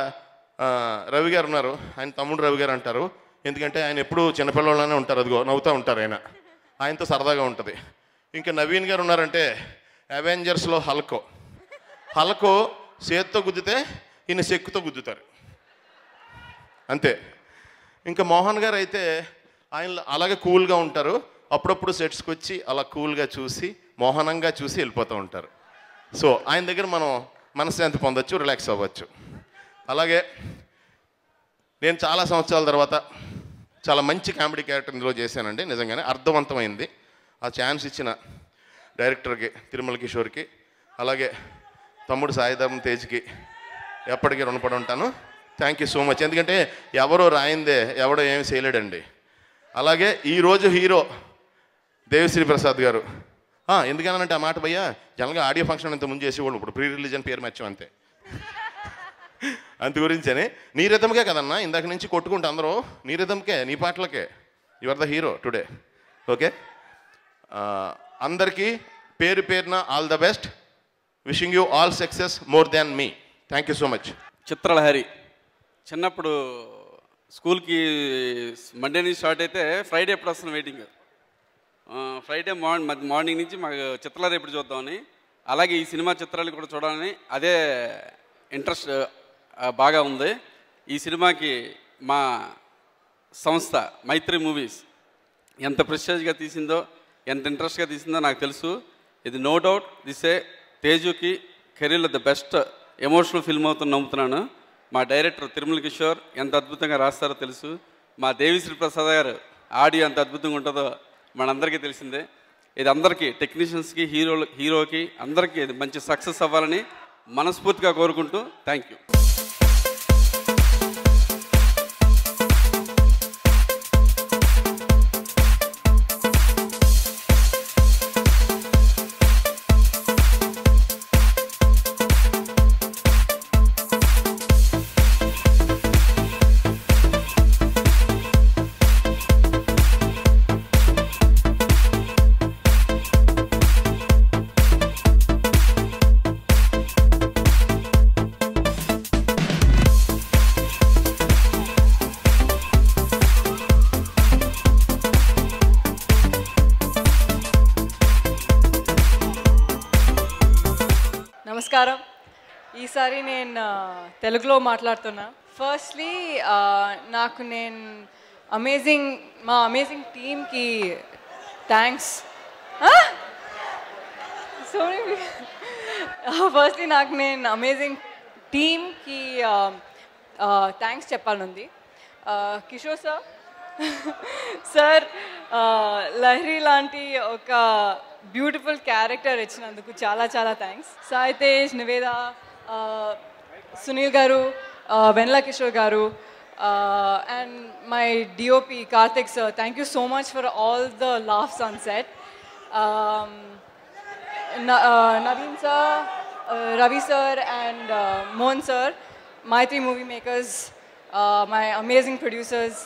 రవి గారు ఉన్నారు, ఆయన తమ్ముడు రవి గారు అంటారు, ఎందుకంటే ఆయన ఎప్పుడు చిన్నపిల్లలనే ఉంటారు, అదిగో నవ్వుతూ ఉంటారు, ఆయన ఆయనతో సరదాగా ఉంటుంది. ఇంకా నవీన్ గారు ఉన్నారంటే అవెంజర్స్లో హల్కో హల్కో చేత్తో గుద్దితే ఈయన చెక్కుతో గుద్దుతారు అంతే. ఇంకా మోహన్ గారు అయితే ఆయన అలాగే కూల్గా ఉంటారు, అప్పుడప్పుడు సెట్స్కి వచ్చి అలా కూల్గా చూసి మోహనంగా చూసి వెళ్ళిపోతూ ఉంటారు. సో ఆయన దగ్గర మనం మనశ్శాంతి పొందొచ్చు, రిలాక్స్ అవ్వచ్చు. అలాగే నేను చాలా సంవత్సరాల తర్వాత చాలా మంచి కామెడీ క్యారెక్టర్ ఇందులో చేశానండి, నిజంగానే అర్థవంతమైంది. ఆ ఛాన్స్ ఇచ్చిన డైరెక్టర్కి తిరుమల కిషోర్కి, అలాగే తమ్ముడు సాయి ధరమ్ తేజ్కి ఎప్పటికీ రుణపడి ఉంటాను. థ్యాంక్ యూ సో మచ్, ఎందుకంటే ఎవరో రాయిందే ఎవడో ఏమి చేయలేడండి. అలాగే ఈరోజు హీరో దేవిశ్రీ ప్రసాద్ గారు, ఎందుకనంటే ఆ మాట భయ్యా జనరల్గా ఆడియో ఫంక్షన్ అంత ముందు చేసేవాళ్ళు, ఇప్పుడు ప్రీ రిలీజన్ పేరు మర్చాం అంతే, అందు గురించని. నీ రిథమ్కే కదన్నా ఇందాక నుంచి కొట్టుకుంటూ అందరూ, నీ రిథమ్కే నీ పాటలకే, you are the hero today. Okay, అందరికీ పేరు పేరున all the best, wishing you all success more than me. Thank you so much. Chitralahari చిన్నప్పుడు స్కూల్కి మండే నుంచి స్టార్ట్ అయితే ఫ్రైడే ఎప్పుడు వస్తున్నాం వెయిటింగ్, ఫ్రైడే మార్నింగ్ మార్నింగ్ నుంచి మాకు చిత్రలహరి ఎప్పుడు చూద్దామని, అలాగే ఈ సినిమా చిత్రాలు కూడా చూడాలని అదే ఇంట్రెస్ట్ బాగా ఉంది. ఈ సినిమాకి మా సంస్థ మైత్రి మూవీస్ ఎంత ప్రెస్టేజ్గా తీసిందో ఎంత ఇంట్రెస్ట్గా తీసిందో నాకు తెలుసు. ఇది నో డౌట్ దిస్ ఏ తేజుకి కెరీర్లో ద బెస్ట్ ఎమోషనల్ ఫిల్మ్ అవుతుంది నమ్ముతున్నాను. మా డైరెక్టర్ తిరుమల కిషోర్ ఎంత అద్భుతంగా రాస్తారో తెలుసు, మా దేవిశ్రీ ప్రసాద్ గారు ఆడియో ఎంత అద్భుతంగా ఉంటుందో మనందరికీ తెలిసిందే. ఇది అందరికీ టెక్నీషియన్స్కి హీరో హీరోకి అందరికీ ఇది మంచి సక్సెస్ అవ్వాలని మనస్ఫూర్తిగా కోరుకుంటూ థ్యాంక్ యూ. ఈసారి నేను తెలుగులో మాట్లాడుతున్నా. ఫస్ట్లీ నాకు నేను అమేజింగ్ మా అమేజింగ్ టీమ్కి థ్యాంక్స్. సారీ, ఫస్ట్లీ నాకు నేను అమేజింగ్ టీమ్కి థ్యాంక్స్ చెప్పాలనుంది. కిషోర్ సార్ సార్ లహరి లాంటి ఒక బ్యూటిఫుల్ క్యారెక్టర్ ఇచ్చినందుకు చాలా చాలా thanks. Sai Tej, Niveda, Sunil garu, Vennela Kishore garu, and my DOP Karthik sir, thank you so much for all the laughs on set. Naveen sir, Ravi sir and Mohan sir, Mythri movie makers, my amazing producers,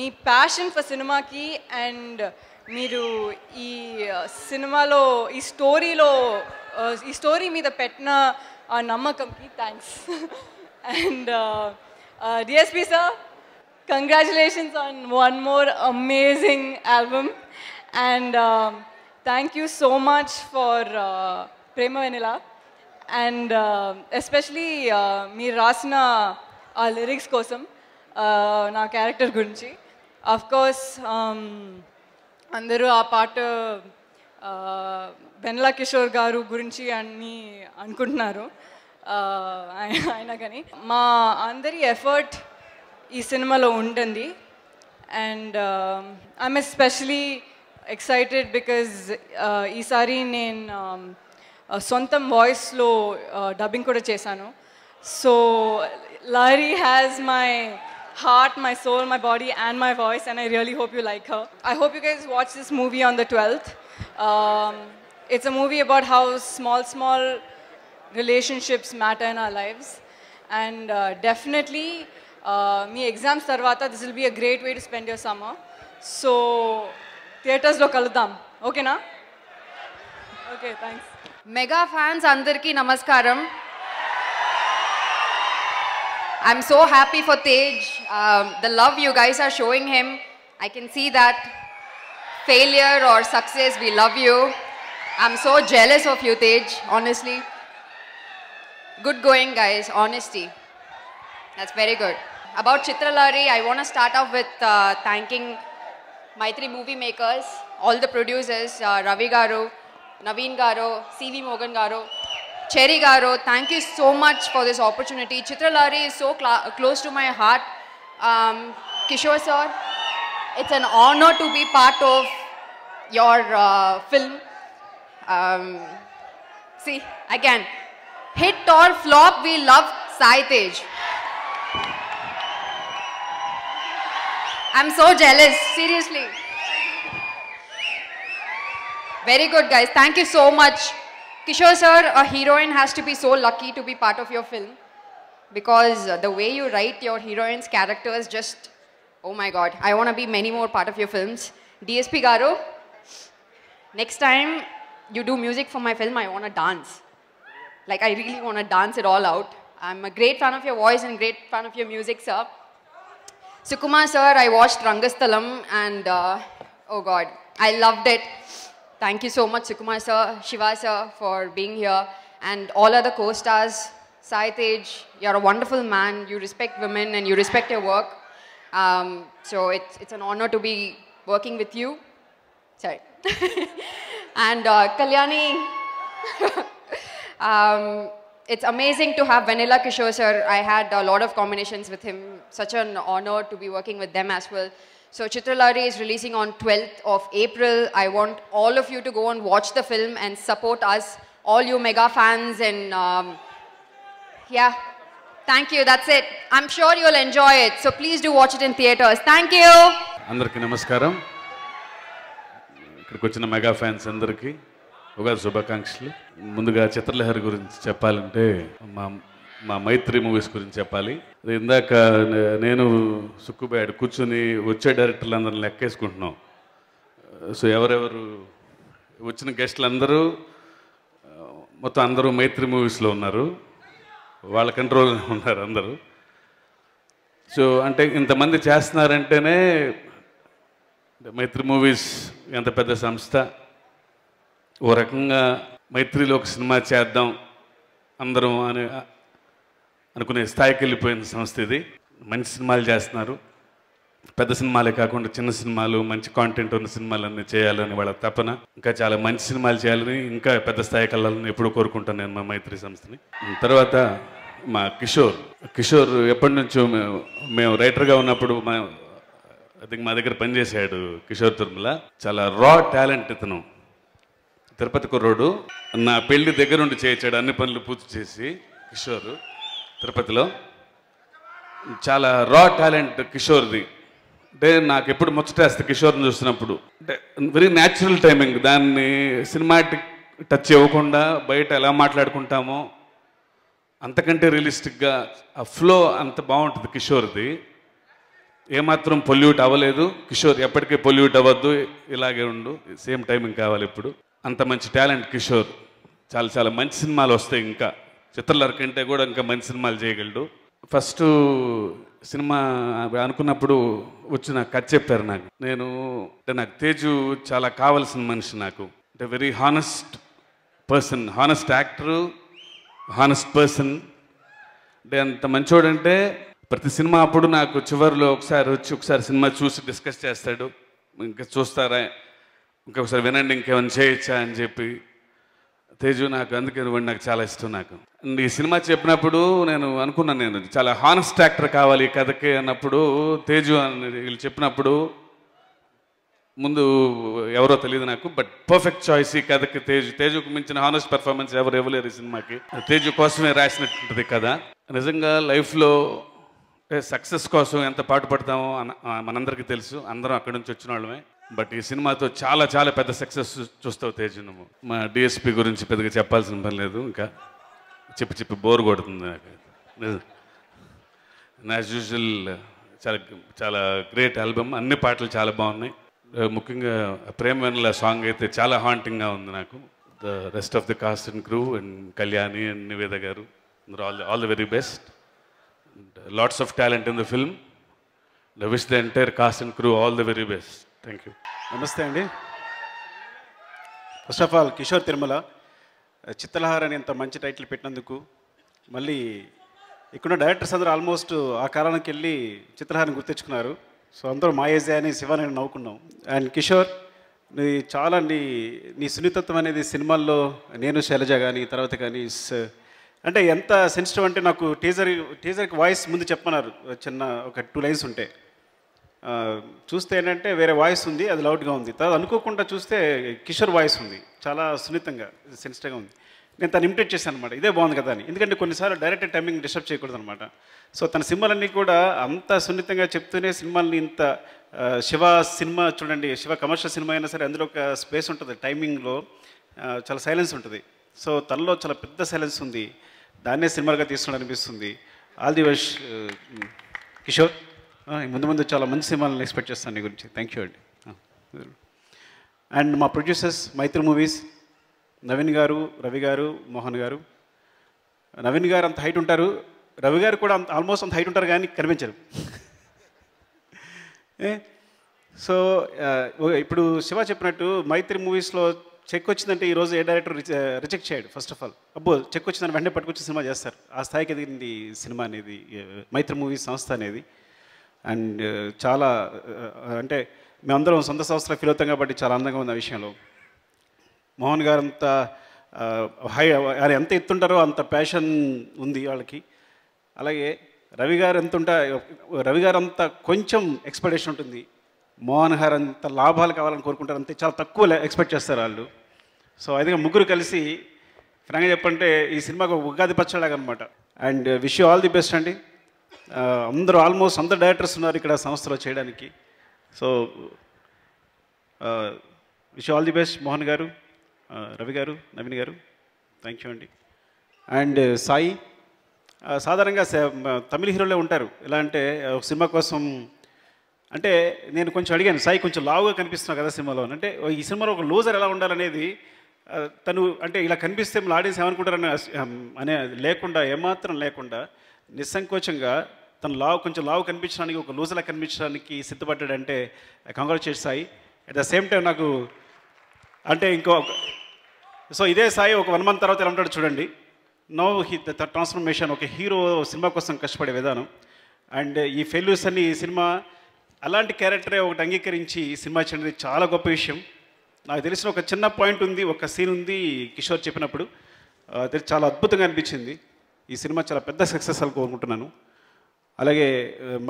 మీ ప్యాషన్ ఫర్ సినిమాకి and మీరు ఈ సినిమాలో ఈ స్టోరీలో ఈ స్టోరీ మీద పెట్టిన ఆ నమ్మకంకి thanks. And DSP sir, congratulations on one more amazing album and thank you so much for Prema Vennela and especially మీరు రాసిన ఆ లిరిక్స్ కోసం నా క్యారెక్టర్ గురించి. అఫ్కోర్స్ అందరూ ఆ పాట వెనలా కిషోర్ గారు గురించి అని అనుకుంటున్నారు ఆయన, కానీ మా అందరి ఎఫర్ట్ ఈ సినిమాలో ఉంటుంది. And I'm especially excited because ఈసారి నేను సొంతం వాయిస్లో డబ్బింగ్ కూడా చేశాను. So Lahari has my heart, my soul, my body and my voice and I really hope you like her. I hope you guys watch this movie on the twelfth. Um, it's a movie about how small small relationships matter in our lives. And uh, definitely, uh, me exams tarvata, this will be a great way to spend your summer. So, theatres lo kaluddam. Okay, na? Okay, thanks. Mega fans, andarki namaskaram. I'm so happy for Tej. Um, the love you guys are showing him, I can see that. Failure or success, we love you. I'm so jealous of you, Tej, honestly. Good going, guys. Honesty. That's very good. About Chitralahari, I want to start off with uh, thanking Mythri movie makers, all the producers, uh, Ravi Garu, Naveen Garu, C V Morgan Garu, Cherry Garu. Thank you so much for this opportunity. Chitralahari is so close to my heart. Um, Kishore sir, it's an honor to be part of your uh, film. Um, see, again, hit or flop, we love Sai Tej. I'm so jealous, seriously. Very good, guys. Thank you so much. Kishore sir, a heroine has to be so lucky to be part of your film, because the way you write your heroine's characters just... Oh my God, I want to be many more part of your films. D S P Garu, next time you do music for my film, I want to dance. Like, I really want to dance it all out. I'm a great fan of your voice and great fan of your music, sir. Sukumar sir, I watched Rangasthalam and, uh, oh God, I loved it. Thank you so much, Sukumar sir, Shiva sir, for being here. And all other co-stars, Sai Tej, you're a wonderful man. You respect women and you respect your work. Um, so it's, it's an honor to be working with you. Sorry. And uh, Kalyani, um, it's amazing to have Venela Kishore sir. I had a lot of combinations with him. Such an honor to be working with them as well. So Chitralahari is releasing on twelfth of April. I want all of you to go and watch the film and support us, all you mega fans. And um, yeah. Thank you, that's it. I'm sure you'll enjoy it. So please do watch it in theatres. Thank you. Andarki namaskaram. Ikkada mega fans andarki. Ugaadi shubhakankshalu. Munduga Chitralahari gurinchi cheppalante ma Mythri movies gurinchi cheppali. Indaka nenu sukkubayadu kuchuni vache directorlu andarni lekkeskuntunnam. So evrevaru vachina guestlu andaru mottham andaru Mythri movies lo unnaru. వాళ్ళ కంట్రోల్లో ఉన్నారు అందరూ. So అంటే ఇంతమంది చేస్తున్నారంటేనే మైత్రి movies ఎంత పెద్ద సంస్థ. ఓ రకంగా మైత్రిలో ఒక సినిమా చేద్దాం అందరం అని అనుకునే స్థాయికి వెళ్ళిపోయిన సంస్థ ఇది. మంచి సినిమాలు చేస్తున్నారు. పెద్ద సినిమాలే కాకుండా చిన్న సినిమాలు, మంచి కాంటెంట్ ఉన్న సినిమాలన్నీ చేయాలని వాళ్ళ తపన. ఇంకా చాలా మంచి సినిమాలు చేయాలని, ఇంకా పెద్ద స్థాయికి వెళ్ళాలని ఎప్పుడూ కోరుకుంటాను నేను మా మైత్రి సంస్థని. తర్వాత మా కిషోర్ కిషోర్ ఎప్పటి నుంచో మేము మేము రైటర్గా ఉన్నప్పుడు మా ఐ థింక్ మా దగ్గర పనిచేసాడు కిషోర్ తిరుమల. చాలా రా టాలెంట్ ఇతను. తిరుపతి కుర్రోడు. నా పెళ్లి దగ్గర ఉండి చేయించాడు, అన్ని పనులు పూర్తి చేసి కిషోర్ తిరుపతిలో. చాలా రా టాలెంట్ కిషోర్ది. అంటే నాకు ఎప్పుడు ముచ్చటేస్తే కిషోర్ని చూసినప్పుడు, అంటే వెరీ న్యాచురల్ టైమింగ్. దాన్ని సినిమాటిక్ టచ్ ఇవ్వకుండా బయట ఎలా మాట్లాడుకుంటామో అంతకంటే రియలిస్టిక్గా ఆ ఫ్లో అంత బాగుంటుంది కిషోర్ది. ఏమాత్రం పొల్యూట్ అవ్వలేదు కిషోర్. ఎప్పటికీ పొల్యూట్ అవ్వద్దు, ఇలాగే ఉండు, సేమ్ టైమింగ్ కావాలి ఇప్పుడు. అంత మంచి టాలెంట్ కిషోర్. చాలా చాలా మంచి సినిమాలు వస్తాయి. ఇంకా చిత్రలహరి కంటే కూడా ఇంకా మంచి సినిమాలు చేయగలడు. ఫస్ట్ సినిమా అనుకున్నప్పుడు వచ్చిన కథ చెప్పారు నాకు. నేను అంటే నాకు తేజు చాలా కావాల్సిన మనిషి. నాకు అంటే very honest person, honest actor, honest person. అంటే అంత మంచోడంటే ప్రతి సినిమా అప్పుడు నాకు చివరిలో ఒకసారి వచ్చి ఒకసారి సినిమా చూసి డిస్కస్ చేస్తాడు. ఇంకా చూస్తారా, ఇంకొకసారి వినండి, ఇంకేమైనా చేయొచ్చా అని చెప్పి. తేజు నాకు అందుకే వాడు నాకు చాలా ఇష్టం. నాకు ఈ సినిమా చెప్పినప్పుడు నేను అనుకున్నాను, నేను చాలా హానెస్ట్ యాక్టర్ కావాలి ఈ కథకి అన్నప్పుడు. తేజు అని వీళ్ళు చెప్పినప్పుడు ముందు ఎవరో తెలియదు నాకు, బట్ పర్ఫెక్ట్ చాయిస్ ఈ కథకి తేజు. తేజుకు మించిన హానెస్ట్ పెర్ఫార్మెన్స్ ఎవరు ఇవ్వలేరు ఈ సినిమాకి. తేజు కోసమే రాసినటువంటిది కదా. నిజంగా లైఫ్లో సక్సెస్ కోసం ఎంత పాటుపడతామో మనందరికీ తెలుసు. అందరం అక్కడి నుంచి వచ్చిన వాళ్ళమే. బట్ ఈ సినిమాతో చాలా చాలా పెద్ద సక్సెస్ చూస్తావు తేజు నువ్వు. మా డిఎస్పి గురించి పెద్దగా చెప్పాల్సిన పని లేదు. ఇంకా చిప్పి చిప్పి బోర్ కొడుతుంది నాకు. యాజ్ యూజువల్ చాలా చాలా గ్రేట్ ఆల్బమ్, అన్ని పాటలు చాలా బాగున్నాయి. ముఖ్యంగా ప్రేమ వెన్నెల సాంగ్ అయితే చాలా హాంటింగ్గా ఉంది నాకు. The rest of the cast and crew and Kalyani and Niveda garu, all all the very best. Lots of talent in the film. I wish the entire cast and crew all the very best. Thank you. Namaste andi. First of all, Kishore Tirumala Chitralahari ani anta manchi title pettinanduku malli ikkuna directors andaru almost aa kaaraniki elli Chitralahari ni gurtuchukunaru. So andaru mayaje ani Shiva ani navvukunnam. And Kishore, nee chaala nee nee sunitatvam anedi cinemallo nenu Shailaja gaani tarvata gaani is అంటే ఎంత sensitive అంటే నాకు teaser టీజర్కి voice ముందు చెప్పన్నారు, చిన్న ఒక two lines ఉంటాయి. చూస్తే ఏంటంటే వేరే వాయిస్ ఉంది, అది లౌడ్గా ఉంది. తర్వాత అనుకోకుండా చూస్తే కిషోర్ వాయిస్ ఉంది, చాలా సున్నితంగా సెన్సిటివ్గా ఉంది. నేను తను ఇమిటేట్ చేశాను అనమాట, ఇదే బాగుంది కదా అని. ఎందుకంటే కొన్నిసార్లు డైరెక్ట్ టైమింగ్ డిస్టర్బ్ చేయకూడదు అనమాట. సో తన సినిమాలన్నీ కూడా అంత సున్నితంగా చెప్తూనే సినిమాలని ఇంత శివ సినిమా చూడండి, శివ కమర్షియల్ సినిమా అయినా సరే అందులో ఒక స్పేస్ ఉంటుంది, టైమింగ్లో చాలా సైలెన్స్ ఉంటుంది. సో తనలో చాలా పెద్ద సైలెన్స్ ఉంది, దాన్నే సినిమాగా తీసుకుని అనిపిస్తుంది. ఆల్ ది బెస్ట్ కిషోర్, ముందు ముందు చాలా మంచి సినిమాలను ఎక్స్పెక్ట్ చేస్తాను నీ గురించి. థ్యాంక్ యూ అండి. అండ్ మా ప్రొడ్యూసర్స్ మైత్రి మూవీస్, నవీన్ గారు, రవి గారు, మోహన్ గారు. నవీన్ గారు అంత హైట్ ఉంటారు, రవి గారు కూడా అంత ఆల్మోస్ట్ అంత హైట్ ఉంటారు కానీ కనిపించరు. సో ఇప్పుడు శివ చెప్పినట్టు మైత్రి మూవీస్లో చెక్ వచ్చిందంటే ఈరోజు ఏ డైరెక్టర్ రిజెక్ట్ చేయడు. ఫస్ట్ ఆఫ్ ఆల్ అబ్బో చెక్ వచ్చిందని వెంటనే పట్టుకొచ్చి సినిమా చేస్తారు. ఆ స్థాయికి ఎదిగింది సినిమా అనేది మైత్రి మూవీ సంస్థ అనేది. అండ్ చాలా అంటే మేమందరం సొంత సంస్థలో ఫీల్ అవుతాం కాబట్టి చాలా అందంగా ఉంది ఆ విషయంలో. మోహన్ గారు అంత హై, వారు ఎంత ఎత్తుంటారో అంత ప్యాషన్ ఉంది వాళ్ళకి. అలాగే రవి గారు ఎంత ఉంటా రవి గారు అంత కొంచెం ఎక్స్పెక్టేషన్ ఉంటుంది, మోహన్ గారు అంత లాభాలు కావాలని కోరుకుంటారు, అంతే చాలా తక్కువ ఎక్స్పెక్ట్ చేస్తారు వాళ్ళు. సో అదిగా ముగ్గురు కలిసి ఫ్రాంక్గా చెప్పంటే ఈ సినిమాకు ఉగాది పచ్చలాగా అనమాట. And wish you all the best అండి. అందరూ ఆల్మోస్ట్ అందరు డైరెక్టర్స్ ఉన్నారు ఇక్కడ సంస్థలో చేయడానికి. So wish you all the best Mohan గారు, రవి గారు, నవీన్ గారు. థ్యాంక్ యూ అండి. అండ్ సాయి, సాధారణంగా తమిళ హీరోలే ఉంటారు. ఎలా అంటే ఒక సినిమా కోసం అంటే నేను కొంచెం అడిగాను, సాయి కొంచెం లావుగా కనిపిస్తున్నావు కదా సినిమాలో అంటే ఈ సినిమాలో ఒక లూజర్ ఎలా ఉండాలనేది తను అంటే ఇలా కనిపిస్తే మన ఆడియన్స్ ఏమనుకుంటారని అనే లేకుండా ఏమాత్రం లేకుండా నిస్సంకోచంగా తను లావు కొంచెం లావు కనిపించడానికి ఒక లూజర్లా కనిపించడానికి సిద్ధపడ్డాడంటే congratulate Sai. At the same time నాకు అంటే ఇంకో సో ఇదే సాయి ఒక వన్ మంత్ తర్వాత ఎలా ఉంటాడు చూడండి. నో హీ ద ట్రాన్స్ఫర్మేషన్, ఒక హీరో సినిమా కోసం కష్టపడే విధానం. అండ్ ఈ ఫెయిల్యూర్స్ అన్ని ఈ సినిమా అలాంటి క్యారెక్టరే ఒకటి అంగీకరించి సినిమా చేయడం చాలా గొప్ప విషయం. నాకు తెలిసిన ఒక చిన్న పాయింట్ ఉంది, ఒక సీన్ ఉంది కిషోర్ చెప్పినప్పుడు, అది చాలా అద్భుతంగా అనిపించింది. ఈ సినిమా చాలా పెద్ద సక్సెస్ అని కోరుకుంటున్నాను. అలాగే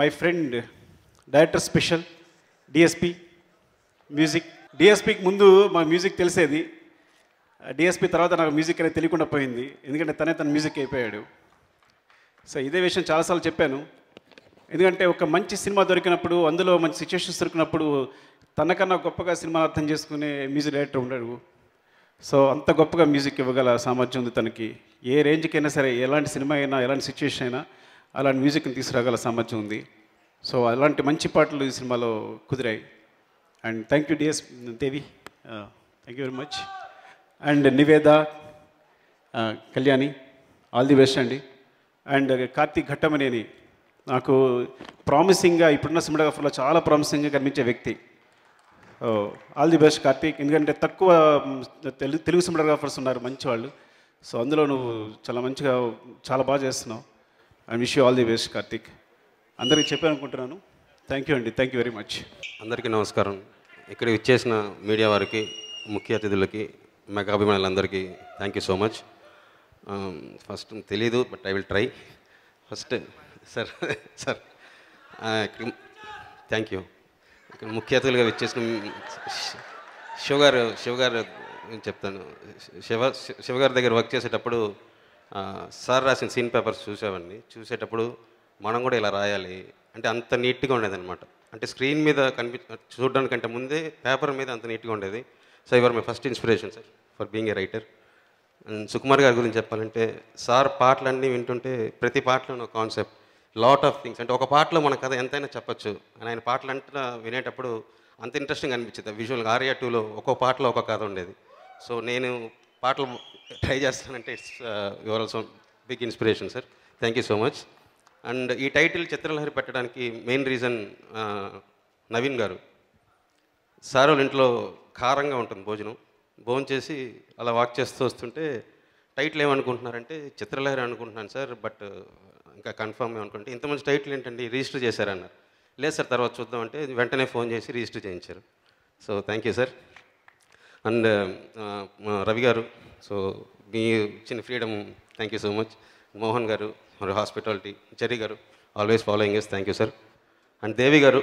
my friend director special DSP music, డిఎస్పికి ముందు మా మ్యూజిక్ తెలిసేది, డిఎస్పి తర్వాత నాకు మ్యూజిక్ అనేది తెలియకుండా పోయింది, ఎందుకంటే తనే తన మ్యూజిక్ అయిపోయాడు. సో ఇదే విషయం చాలాసార్లు చెప్పాను, ఎందుకంటే ఒక మంచి సినిమా దొరికినప్పుడు అందులో మంచి సిచ్యువేషన్స్ దొరికినప్పుడు తనకన్నా గొప్పగా సినిమా అర్థం చేసుకునే మ్యూజిక్ డైరెక్టర్ ఉండడు. సో అంత గొప్పగా మ్యూజిక్ ఇవ్వగల సామర్థ్యం ఉంది తనకి. ఏ రేంజ్కైనా సరే, ఎలాంటి సినిమా అయినా, ఎలాంటి సిచ్యువేషన్ అయినా అలాంటి మ్యూజిక్ని తీసుకురాగల సామర్థ్యం ఉంది. సో అలాంటి మంచి పాటలు ఈ సినిమాలో కుదిరాయి. And thank you DS Devi, thank you very much. And Niveda, Kalyani, all the best అండి. అండ్ కార్తీక్ ఘట్టమనేని నాకు ప్రామిసింగ్గా ఇప్పుడున్న సినిమాటోగ్రఫర్లో చాలా ప్రామిసింగ్గా కనిపించే వ్యక్తి. ఆల్ ది బెస్ట్ కార్తీక్, ఎందుకంటే తక్కువ తెలుగు తెలుగు సినిమాటోగ్రఫర్స్ ఉన్నారు మంచి వాళ్ళు. సో అందులో నువ్వు చాలా మంచిగా చాలా బాగా చేస్తున్నావు. I wish you all the best Karthik. అందరికీ చెప్పాను అనుకుంటున్నాను. థ్యాంక్ యూ అండి, థ్యాంక్ యూ వెరీ మచ్. అందరికీ నమస్కారం. ఇక్కడ విచ్చేసిన మీడియా వారికి, ముఖ్య అతిథులకి, మెగా అభిమానులందరికీ thank you so much. First తెలీదు but I will try. First sir sir thank you. ఇక్కడ ముఖ్య అతిథులుగా వచ్చేసిన శివగారు శివగారు చెప్తాను. శివ శివగారి దగ్గర వర్క్ చేసేటప్పుడు సార్ రాసిన సీన్ పేపర్స్ చూసేవాడిని. చూసేటప్పుడు మనం కూడా ఇలా రాయాలి అంటే అంత నీట్గా ఉండేదన్నమాట. అంటే స్క్రీన్ మీద కనిపి చూడడానికంటే ముందే పేపర్ మీద అంత నీట్గా ఉండేది. So your my first inspiration sir for being a writer. And Sukumar గారి గురించి చెప్పాలంటే సార్ పాటలన్నీ వింటుంటే ప్రతి పాటలోనూ ఒక కాన్సెప్ట్ లాట్ ఆఫ్ థింగ్స్, అంటే ఒక పాటలో మన కథ ఎంతైనా చెప్పచ్చు అని ఆయన పాటలు అంటే వినేటప్పుడు అంత ఇంట్రెస్టింగ్ అనిపించింది. విజువల్గా ఆర్యా టూలో ఒక్కో పాటలో ఒక కథ ఉండేది. సో నేను పాటలు ట్రై చేస్తానంటే it's your also big inspiration sir, thank you so much. And ఈ టైటిల్ చిత్రలహరి పెట్టడానికి మెయిన్ రీజన్ నవీన్ గారు సార్ వాళ్ళ ఇంట్లో కారంగా ఉంటుంది భోజనం, భోజనం చేసి అలా వాక్ చేస్తూ వస్తుంటే టైటిల్ ఏమనుకుంటున్నారంటే చిత్రలహరి అనుకుంటున్నాను సార్, బట్ ఇంకా కన్ఫర్మ్ ఏమనుకుంటే ఇంత మంచి టైటిల్ ఏంటంటే రిజిస్టర్ చేశారన్నారు. లేదు సార్ తర్వాత చూద్దాం అంటే వెంటనే ఫోన్ చేసి రిజిస్టర్ చేయించారు. So thank you sir. And Ravi గారు, సో మీ ఇచ్చిన freedom thank you so much. Mohan గారు హాస్పిటాలిటీ, చెర్రీ గారు always following us, thank you sir. And Devi గారు,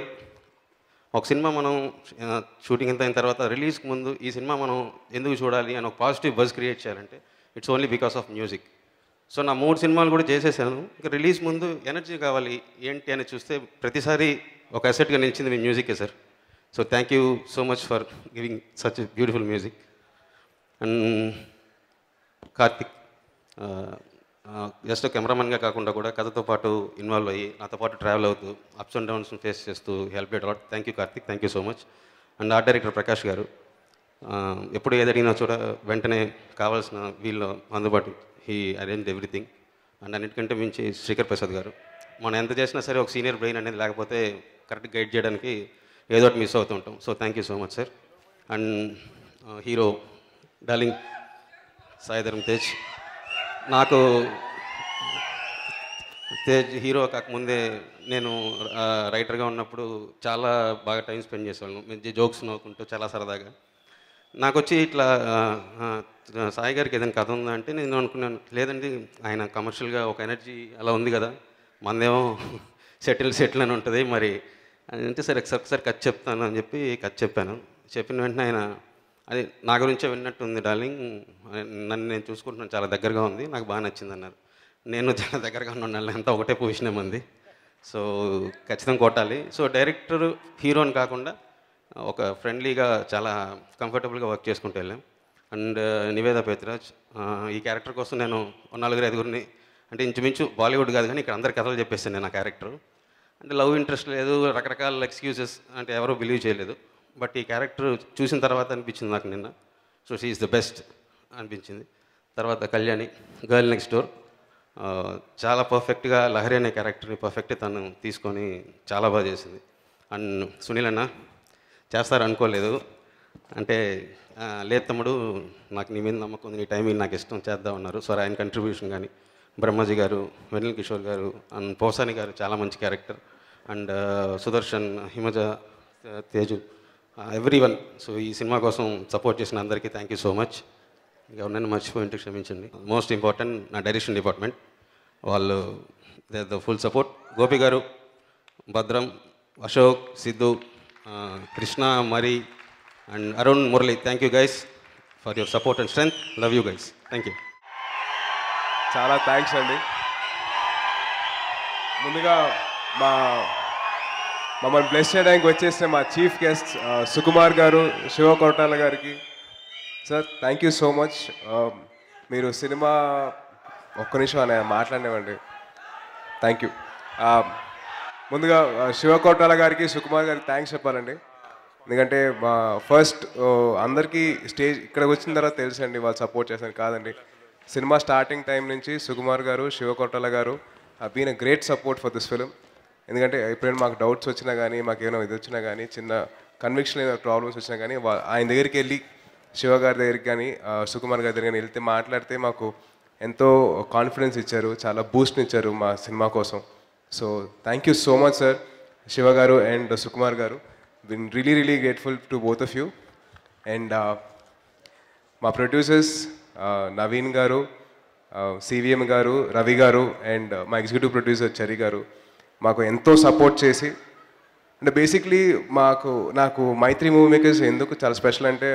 ఒక సినిమా మనం షూటింగ్ ఎంత అయిన తర్వాత రిలీజ్కి ముందు ఈ సినిమా మనం ఎందుకు చూడాలి అని ఒక పాజిటివ్ బజ్ క్రియేట్ చేయాలంటే it's only because of music. So నా మూడు సినిమాలు కూడా చేసేసాను, ఇంకా రిలీజ్ ముందు ఎనర్జీ కావాలి ఏంటి అని చూస్తే ప్రతిసారి ఒక అసెట్గా నిలిచింది మీ మ్యూజికే sir. So thank you so much for giving such beautiful music. And Karthik just కెమెరామెన్గా కాకుండా కూడా కథతో పాటు ఇన్వాల్వ్ అయ్యి నాతో పాటు ట్రావెల్ అవుతూ అప్స్ అండ్ డౌన్స్ ఫేస్ చేస్తూ helped out, thank you Karthik, thank you so much. And art director Prakash గారు, ఎప్పుడు ఏది అడిగినా చూడ వెంటనే కావాల్సిన వీళ్ళు అందుబాటు, హీ అరేంజ్ ఎవ్రీథింగ్. అండ్ అన్నిటికంటే మించి శ్రీఖర్ ప్రసాద్ గారు, మనం ఎంత చేసినా సరే ఒక సీనియర్ బ్రెయిన్ అనేది లేకపోతే కరెక్ట్ గైడ్ చేయడానికి ఏదో ఒకటి మిస్ అవుతూ ఉంటాం. So thank you so much sir. And hero darling Sai Dharam Tej, నాకు తేజ్ హీరో కాకముందే నేను రైటర్గా ఉన్నప్పుడు చాలా బాగా టైం స్పెండ్ చేసేవాళ్ళం, మంచి జోక్స్ నవ్వుకుంటూ చాలా సరదాగా. నాకు వచ్చి ఇట్లా సాయి గారికి ఏదైనా కథ ఉందా అంటే నేను అనుకున్నాను, లేదండి ఆయన కమర్షియల్గా ఒక ఎనర్జీ అలా ఉంది కదా, మనదేమో సెటిల్ సెటిల్ అని ఉంటుంది మరి అంటే సరే ఒకసారి కథ చెప్తాను అని చెప్పి కథ చెప్పాను. చెప్పిన వెంటనే ఆయన అది నా గురించే విన్నట్టు ఉంది డార్లింగ్, నన్ను నేను చూసుకుంటున్నాను చాలా దగ్గరగా ఉంది, నాకు బాగా నచ్చింది అన్నారు. నేను చాలా దగ్గరగా ఉన్నాను, అంతా ఒకటే పొజిషన్ ఏమంది, సో ఖచ్చితంగా కొట్టాలి. సో డైరెక్టర్ హీరోని కాకుండా ఒక ఫ్రెండ్లీగా చాలా కంఫర్టబుల్గా వర్క్ చేసుకుంటూ వెళ్ళాం. అండ్ నివేద పేతురాజ్, ఈ క్యారెక్టర్ కోసం నేను నలుగురు ఐదుగురిని అంటే ఇంచుమించు బాలీవుడ్ కాదు కానీ ఇక్కడ అందరి కథలు చెప్పేస్తాను నేను ఆ క్యారెక్టర్ అంటే, లవ్ ఇంట్రెస్ట్ లేదు, రకరకాల ఎక్స్క్యూజెస్ అంటే ఎవరూ బిలీవ్ చేయలేదు, బట్ ఈ క్యారెక్టర్ చూసిన తర్వాత అనిపించింది నాకు నిన్న, so she is the best అనిపించింది. తర్వాత కళ్యాణి గర్ల్ నెక్స్ట్ డోర్, చాలా పర్ఫెక్ట్గా లహరి అనే క్యారెక్టర్ని పర్ఫెక్ట్ తను తీసుకొని చాలా బాగా చేసింది. అండ్ సునీల్ అన్న, చేస్తారనుకోలేదు అంటే లేదు తమ్ముడు నాకు నీ మీద నమ్మకం ఉంది, నీ టైమింగ్ నాకు ఇష్టం చేద్దాం అన్నారు. సో ఆయన కంట్రిబ్యూషన్ కానీ, బ్రహ్మాజీ గారు, వెనెల కిషోర్ గారు, అండ్ పోసాని గారు చాలా మంచి character, and Sudarshan, Himaja, Teju, every one. So ఈ సినిమా కోసం సపోర్ట్ చేసిన అందరికీ థ్యాంక్ యూ సో మచ్. ఇంకా నన్ను మర్చిపోయింటే క్షమించండి. మోస్ట్ ఇంపార్టెంట్ నా డైరెక్షన్ డిపార్ట్మెంట్ వాళ్ళు, they the full support. Gopi గారు, భద్రం, అశోక్, సిద్ధు, కృష్ణ, మరి and Arun, Murali, thank you guys for your support and strength. Love you guys, thank you. చాలా థ్యాంక్స్ అండి. ముందుగా మా మమ్మల్ని బ్లెస్ చేయడానికి వచ్చేసిన మా చీఫ్ గెస్ట్ సుకుమార్ గారు, శివ కోరటాల గారికి sir thank you so much. మీరు సినిమా ఒక్క నిమిషం అనే మాట్లాడినవండి, థ్యాంక్ యూ. ముందుగా శివ కోరటాల గారికి, సుకుమార్ గారికి థ్యాంక్స్ చెప్పాలండి, ఎందుకంటే మా ఫస్ట్ అందరికీ స్టేజ్ ఇక్కడికి వచ్చిన తర్వాత తెలుసండి వాళ్ళు సపోర్ట్ చేశారు కాదండి. సినిమా స్టార్టింగ్ టైం నుంచి సుకుమార్ గారు, Siva Koratala garu have been a great support for this film, ఎందుకంటే ఎప్పుడైనా మాకు డౌట్స్ వచ్చినా కానీ, మాకు ఏమైనా ఇది వచ్చినా కానీ, చిన్న కన్విక్షన్ ఏదైనా ప్రాబ్లమ్స్ వచ్చినా కానీ ఆయన దగ్గరికి వెళ్ళి, శివ గారి దగ్గరికి కానీ సుకుమార్ గారి దగ్గర కానీ వెళ్తే మాట్లాడితే మాకు ఎంతో కాన్ఫిడెన్స్ ఇచ్చారు, చాలా బూస్ట్ ఇచ్చారు మా సినిమా కోసం. So thank you so much sir, Siva గారు and Sukumar garu. We're really really grateful to both of you. And మా ప్రొడ్యూసర్స్ నవీన్ గారు, సివిఎం గారు, రవి గారు అండ్ మా ఎగ్జిక్యూటివ్ ప్రొడ్యూసర్ చెర్రీ గారు మాకు ఎంతో సపోర్ట్ చేసి, అంటే బేసిక్లీ మాకు నాకు మైత్రి మూవీ మేకర్స్ ఎందుకు చాలా స్పెషల్ అంటే,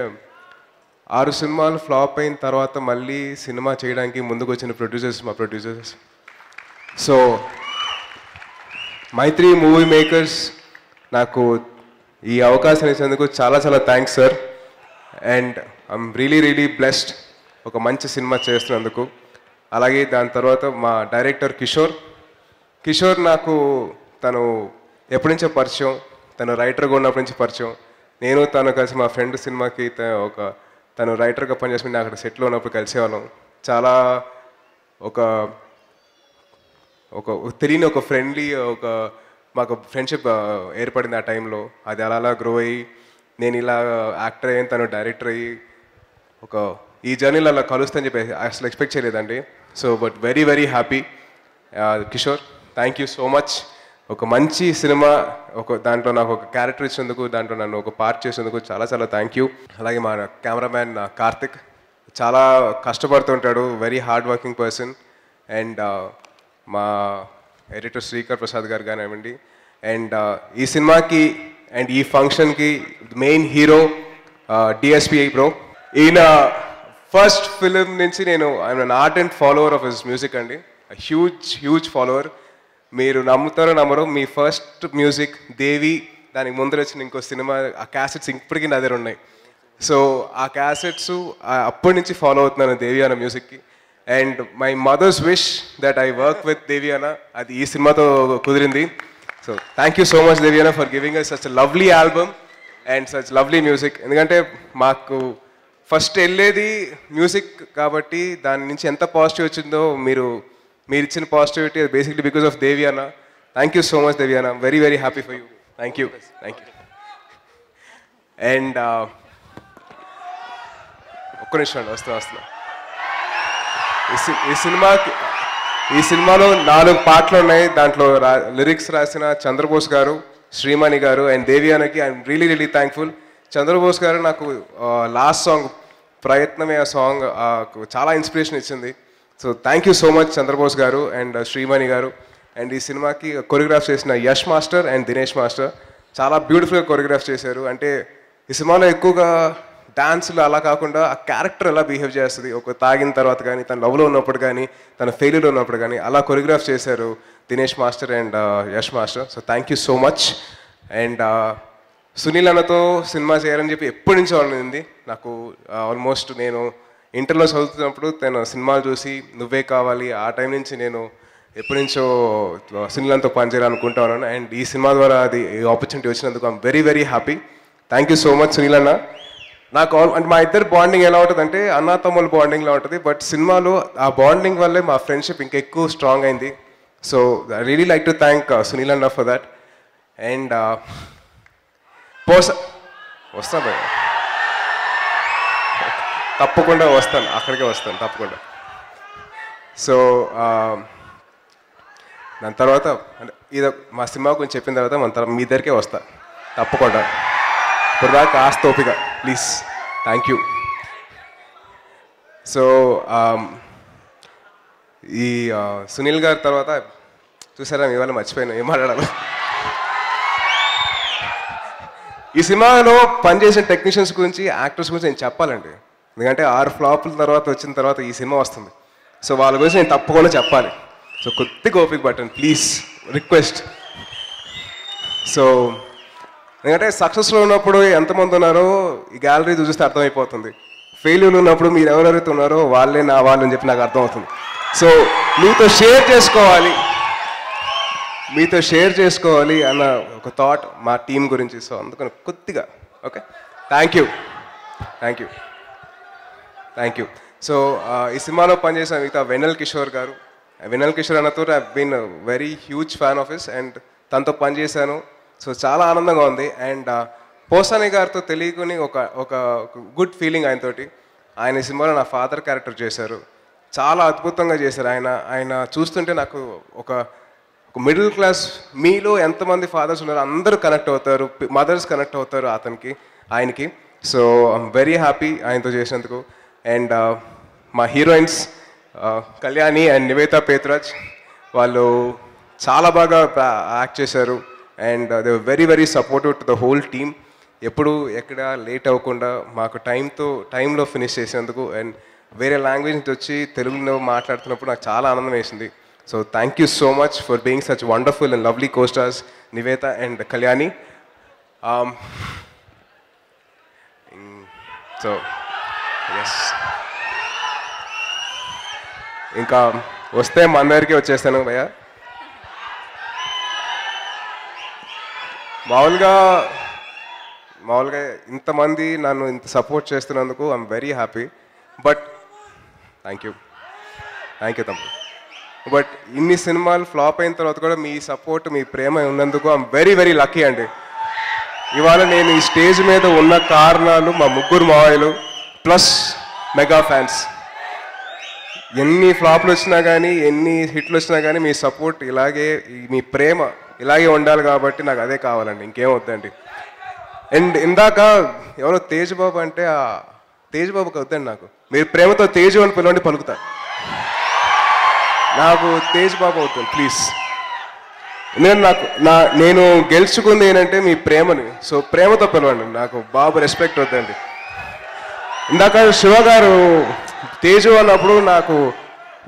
ఆరు సినిమాలు ఫ్లాప్ అయిన తర్వాత మళ్ళీ సినిమా చేయడానికి ముందుకు వచ్చిన ప్రొడ్యూసర్స్ మా producers. So Mythri movie makers నాకు ఈ అవకాశం ఇచ్చినందుకు చాలా చాలా thanks sir. And I'm really really blessed ఒక మంచి సినిమా చేసినందుకు. అలాగే దాని తర్వాత మా డైరెక్టర్ కిషోర్ కిషోర్ నాకు తను ఎప్పటి నుంచో పరిచయం, తను రైటర్గా ఉన్నప్పటి నుంచి పరిచయం. నేను తను కలిసి మా ఫ్రెండ్ సినిమాకి ఒక తను రైటర్గా పనిచేసి అక్కడ సెట్లో ఉన్నప్పుడు కలిసేవాళ్ళం. చాలా ఒక ఒక తెలియని ఒక ఫ్రెండ్లీ ఒక మాకు ఫ్రెండ్షిప్ ఏర్పడింది ఆ టైంలో. అది అలా అలా గ్రో అయ్యి నేను ఇలా యాక్టర్ అయ్యాను, తను డైరెక్టర్ అయ్యి ఒక ఈ జర్నీలో అలా కలుస్తాను చెప్పి అసలు ఎక్స్పెక్ట్ చేయలేదండి. So but very very happy Kishore, thank you so much. ఒక మంచి సినిమా, ఒక దాంట్లో నాకు ఒక క్యారెక్టర్ ఇచ్చేందుకు, దాంట్లో నన్ను ఒక పార్ట్ చేసేందుకు చాలా చాలా థ్యాంక్ యూ. అలాగే మా కెమెరామ్యాన్ కార్తిక్ చాలా కష్టపడుతుంటాడు, very hard working person. And మా ఎడిటర్ శ్రీకర్ ప్రసాద్ గారు కానివ్వండి. అండ్ ఈ సినిమాకి అండ్ ఈ ఫంక్షన్కి మెయిన్ హీరో డిఎస్పి బ్రో. ఈయన ఫస్ట్ ఫిలిం నుంచి నేను I'm an ardent follower of his music అండి, హ్యూజ్ హ్యూజ్ ఫాలోవర్. మీరు నమ్ముతారో నమ్మరు, మీ ఫస్ట్ మ్యూజిక్ దేవి, దానికి ముందర వచ్చిన ఇంకో సినిమా, ఆ క్యాసెట్స్ ఇప్పటికీ నా దగ్గర ఉన్నాయి. సో ఆ క్యాసెట్స్ అప్పటి నుంచి ఫాలో అవుతున్నాను దేవి అన్న మ్యూజిక్కి. And my mother's wish that I work with Devi అన్న, అది ఈ సినిమాతో కుదిరింది. So thank you so much Devi అన్న for giving us such lovely album and such lovely music. ఎందుకంటే మాకు ఫస్ట్ వెళ్ళేది మ్యూజిక్ కాబట్టి దాని నుంచి ఎంత పాజిటివ్ వచ్చిందో, మీరు మీరు ఇచ్చిన positivity basically because of Devi అన్న. Thank you so much Devi అన్న, very very happy for you. Thank you thank you. And ఒక్క నిమిషం అండి, వస్తున్నా వస్తున్నా ఈ సినిమాకి ఈ సినిమాలో నాలుగు పాటలు ఉన్నాయి. దాంట్లో రా లిరిక్స్ రాసిన చంద్రబోస్ గారు, శ్రీమణి గారు అండ్ దేవి అన్నకి I'm really really thankful. Chandrabose గారు నాకు లాస్ట్ సాంగ్ ప్రయత్నమే ఆ సాంగ్ చాలా ఇన్స్పిరేషన్ ఇచ్చింది. So thank you so much Chandrabose గారు అండ్ శ్రీమణి గారు. అండ్ ఈ సినిమాకి కొరియోగ్రాఫ్ చేసిన Yash master and Dinesh master చాలా బ్యూటిఫుల్గా కొరియోగ్రాఫ్ చేశారు. అంటే ఈ సినిమాలో ఎక్కువగా డాన్సులు అలా కాకుండా ఆ క్యారెక్టర్ ఎలా బిహేవ్ చేస్తుంది, ఒక తాగిన తర్వాత కానీ, తన లవ్లో ఉన్నప్పుడు కానీ, తన ఫెయిల్యూర్లో ఉన్నప్పుడు కానీ అలా కొరియోగ్రాఫ్ చేశారు Dinesh master and Yash master. So thank you so much. And Sunil అన్నతో సినిమా చేయాలని చెప్పి ఎప్పటి నుంచో అనింది నాకు. ఆల్మోస్ట్ నేను ఇంటర్లో చదువుతున్నప్పుడు తను సినిమాలు చూసి నువ్వే కావాలి, ఆ టైం నుంచి నేను ఎప్పటి నుంచో సునీల్ అన్నతో పనిచేయాలనుకుంటా ఉన్నాను. అండ్ ఈ సినిమా ద్వారా అది ఆపర్చునిటీ వచ్చినందుకు I'm very very happy. Thank you so much Sunil అన్న. నాకు అంటే మా ఇద్దరు బాండింగ్ ఎలా ఉంటుంది అంటే అన్న తమ్ముల బాండింగ్లా ఉంటుంది, బట్ సినిమాలో ఆ బాండింగ్ వల్లే మా ఫ్రెండ్షిప్ ఇంకెక్కువ స్ట్రాంగ్ అయింది. So I really like to thank Sunil అన్న ఫర్ దట్. అండ్ పోస వస్తాను భయ, తప్పకుండా వస్తాను, అక్కడికే వస్తాను తప్పకుండా. సో దాని తర్వాత అంటే ఇదో మా సినిమా గురించి చెప్పిన తర్వాత మన తర్వాత మీ ఇద్దరికే వస్తాను తప్పకుండా. ఇప్పుడు కాస్త ఓపిక ప్లీజ్, థ్యాంక్ యూ. సో ఈ సునీల్ గారి తర్వాత చూసారా, ఇవాళ మర్చిపోయినా ఏం మాట్లాడాలి. ఈ సినిమాలో పనిచేసిన టెక్నీషియన్స్ గురించి, యాక్టర్స్ గురించి నేను చెప్పాలండి, ఎందుకంటే ఆరు ఫ్లాపుల తర్వాత వచ్చిన తర్వాత ఈ సినిమా వస్తుంది. సో వాళ్ళ గురించి నేను తప్పకుండా చెప్పాలి. సో కొద్దిగా ఓపిక పట్టండి ప్లీజ్, రిక్వెస్ట్. సో ఎందుకంటే సక్సెస్లో ఉన్నప్పుడు ఎంతమంది ఉన్నారో ఈ గ్యాలరీ చూస్తే అర్థమైపోతుంది, ఫెయిల్యూర్లు ఉన్నప్పుడు మీరు ఎవరెవరైతే ఉన్నారో వాళ్ళే నా వాళ్ళు అని చెప్పి నాకు అర్థమవుతుంది. సో మీతో షేర్ చేసుకోవాలి మీతో షేర్ చేసుకోవాలి అన్న ఒక థాట్ మా టీం గురించి. సో అందుకని కొద్దిగా okay, thank you thank you thank you. So ఈ సినిమాలో పనిచేసిన మిగతా వెన్నెల కిషోర్ గారు, వెన్నెల కిషోర్ అన్నతో I been very huge fan of his and తనతో పనిచేశాను. సో చాలా ఆనందంగా ఉంది. అండ్ పోసాని గారితో తెలియకుని ఒక ఒక గుడ్ ఫీలింగ్ ఆయనతోటి. ఆయన సినిమాలో నా ఫాదర్ క్యారెక్టర్ చేశారు, చాలా అద్భుతంగా చేశారు. ఆయన ఆయన చూస్తుంటే నాకు ఒక మిడిల్ క్లాస్, మీలో ఎంతమంది ఫాదర్స్ ఉన్నారు అందరూ కనెక్ట్ అవుతారు, మదర్స్ కనెక్ట్ అవుతారు అతనికి ఆయనకి. సో ఐఎమ్ వెరీ హ్యాపీ ఆయనతో చేసినందుకు. అండ్ మా హీరోయిన్స్ కళ్యాణి అండ్ నివేత పేతురాజ్, వాళ్ళు చాలా బాగా యాక్ట్ చేశారు and they were very very supportive to the whole team. ఎప్పుడు ఎక్కడ లేట్ అవ్వకుండా మాకు టైంతో టైంలో ఫినిష్ చేసినందుకు. అండ్ వేరే లాంగ్వేజ్ నుంచి వచ్చి తెలుగులో మాట్లాడుతున్నప్పుడు నాకు చాలా ఆనందం వేసింది. So thank you so much for being such wonderful and lovely costars Nivetha and Kalyani. So yes ఇంకా వస్తే మా అందరికీ వచ్చేస్తాను భయ్యా. మామూలుగా మామూలుగా ఇంతమంది నన్ను ఇంత సపోర్ట్ చేస్తున్నందుకు I'm very happy. But thank you thank you తమ్ముడు. బట్ ఇన్ని సినిమాలు ఫ్లాప్ అయిన తర్వాత కూడా మీ సపోర్ట్ మీ ప్రేమ ఉన్నందుకు ఐఎమ్ వెరీ వెరీ లక్కీ అండి. ఇవాళ నేను ఈ స్టేజ్ మీద ఉన్న కారణాలు మా ముగ్గురు మావయ్యలు ప్లస్ మెగా ఫ్యాన్స్. ఎన్ని ఫ్లాప్లు వచ్చినా కానీ ఎన్ని హిట్లు వచ్చినా కానీ మీ సపోర్ట్ ఇలాగే మీ ప్రేమ ఇలాగే ఉండాలి కాబట్టి నాకు అదే కావాలండి, ఇంకేం వద్దండి. అండ్ ఇందాక ఎవరో తేజ్ బాబు అంటే ఆ తేజ్ బాబుకి వద్దండి, నాకు మీరు ప్రేమతో తేజ్ అని పిలవండి పలుకుతా, నాకు తేజ్ బాబు అవుతుంది ప్లీజ్. నేను నాకు నా నేను గెలుచుకుంది ఏంటంటే మీ ప్రేమని, సో ప్రేమతో పిలవండి, నాకు బాబు రెస్పెక్ట్ వద్దండి. ఇందాక శివ గారు తేజు అన్నప్పుడు నాకు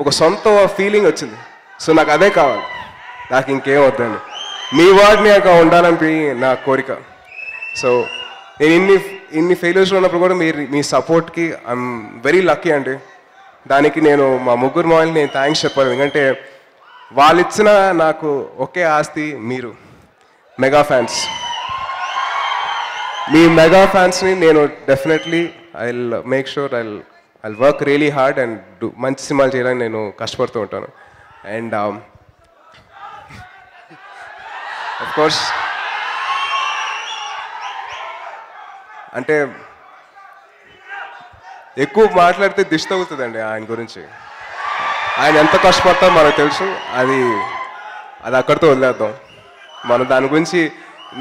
ఒక సొంత ఫీలింగ్ వచ్చింది, సో నాకు అదే కావాలి, నాకు ఇంకేం వద్దండి. మీ వాడిని అక్కడ ఉండాలని నా కోరిక. సో నేను ఇన్ని ఇన్ని ఫెయిల్యూర్స్లో ఉన్నప్పుడు కూడా మీరు మీ సపోర్ట్కి ఐఎమ్ వెరీ లక్కీ అండి. దానికి నేను మా ముగ్గురు మామూలు నేను థ్యాంక్స్ చెప్పాలి, ఎందుకంటే వాళ్ళు ఇచ్చిన నాకు ఒకే ఆస్తి మీరు మెగా ఫ్యాన్స్. మీ మెగా ఫ్యాన్స్ని నేను definitely I will make sure I will I will work really hard and do మంచి సినిమాలు చేయడానికి నేను కష్టపడుతూ ఉంటాను. అండ్ ఆఫ్ కోర్స్ అంటే ఎక్కువ మాట్లాడితే దిష్టి అవుతుందండి ఆయన గురించి, ఆయన ఎంత కష్టపడతారో మనకు తెలుసు, అది అది అక్కడితో వదిలేద్దాం. మనం దాని గురించి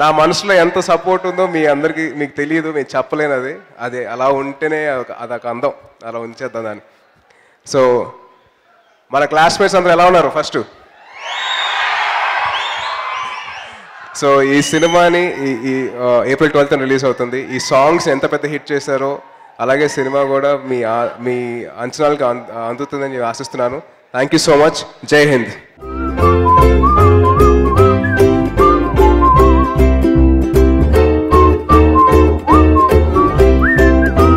నా మనసులో ఎంత సపోర్ట్ ఉందో మీ అందరికీ మీకు తెలియదు, మీరు చెప్పలేనది, అది అలా ఉంటేనే అదొక అందం, అలా ఉంచేద్దాం దాన్ని. సో మన క్లాస్మేట్స్ అందరూ ఎలా ఉన్నారు ఫస్ట్? సో ఈ సినిమాని ఈ ఏప్రిల్ ట్వెల్త్ రిలీజ్ అవుతుంది. ఈ సాంగ్స్ ఎంత పెద్ద హిట్ చేశారో అలాగే సినిమా కూడా మీ మీ అంచనాలకు అందుతుందని నేను ఆశిస్తున్నాను. Thank you so much. జై హింద్.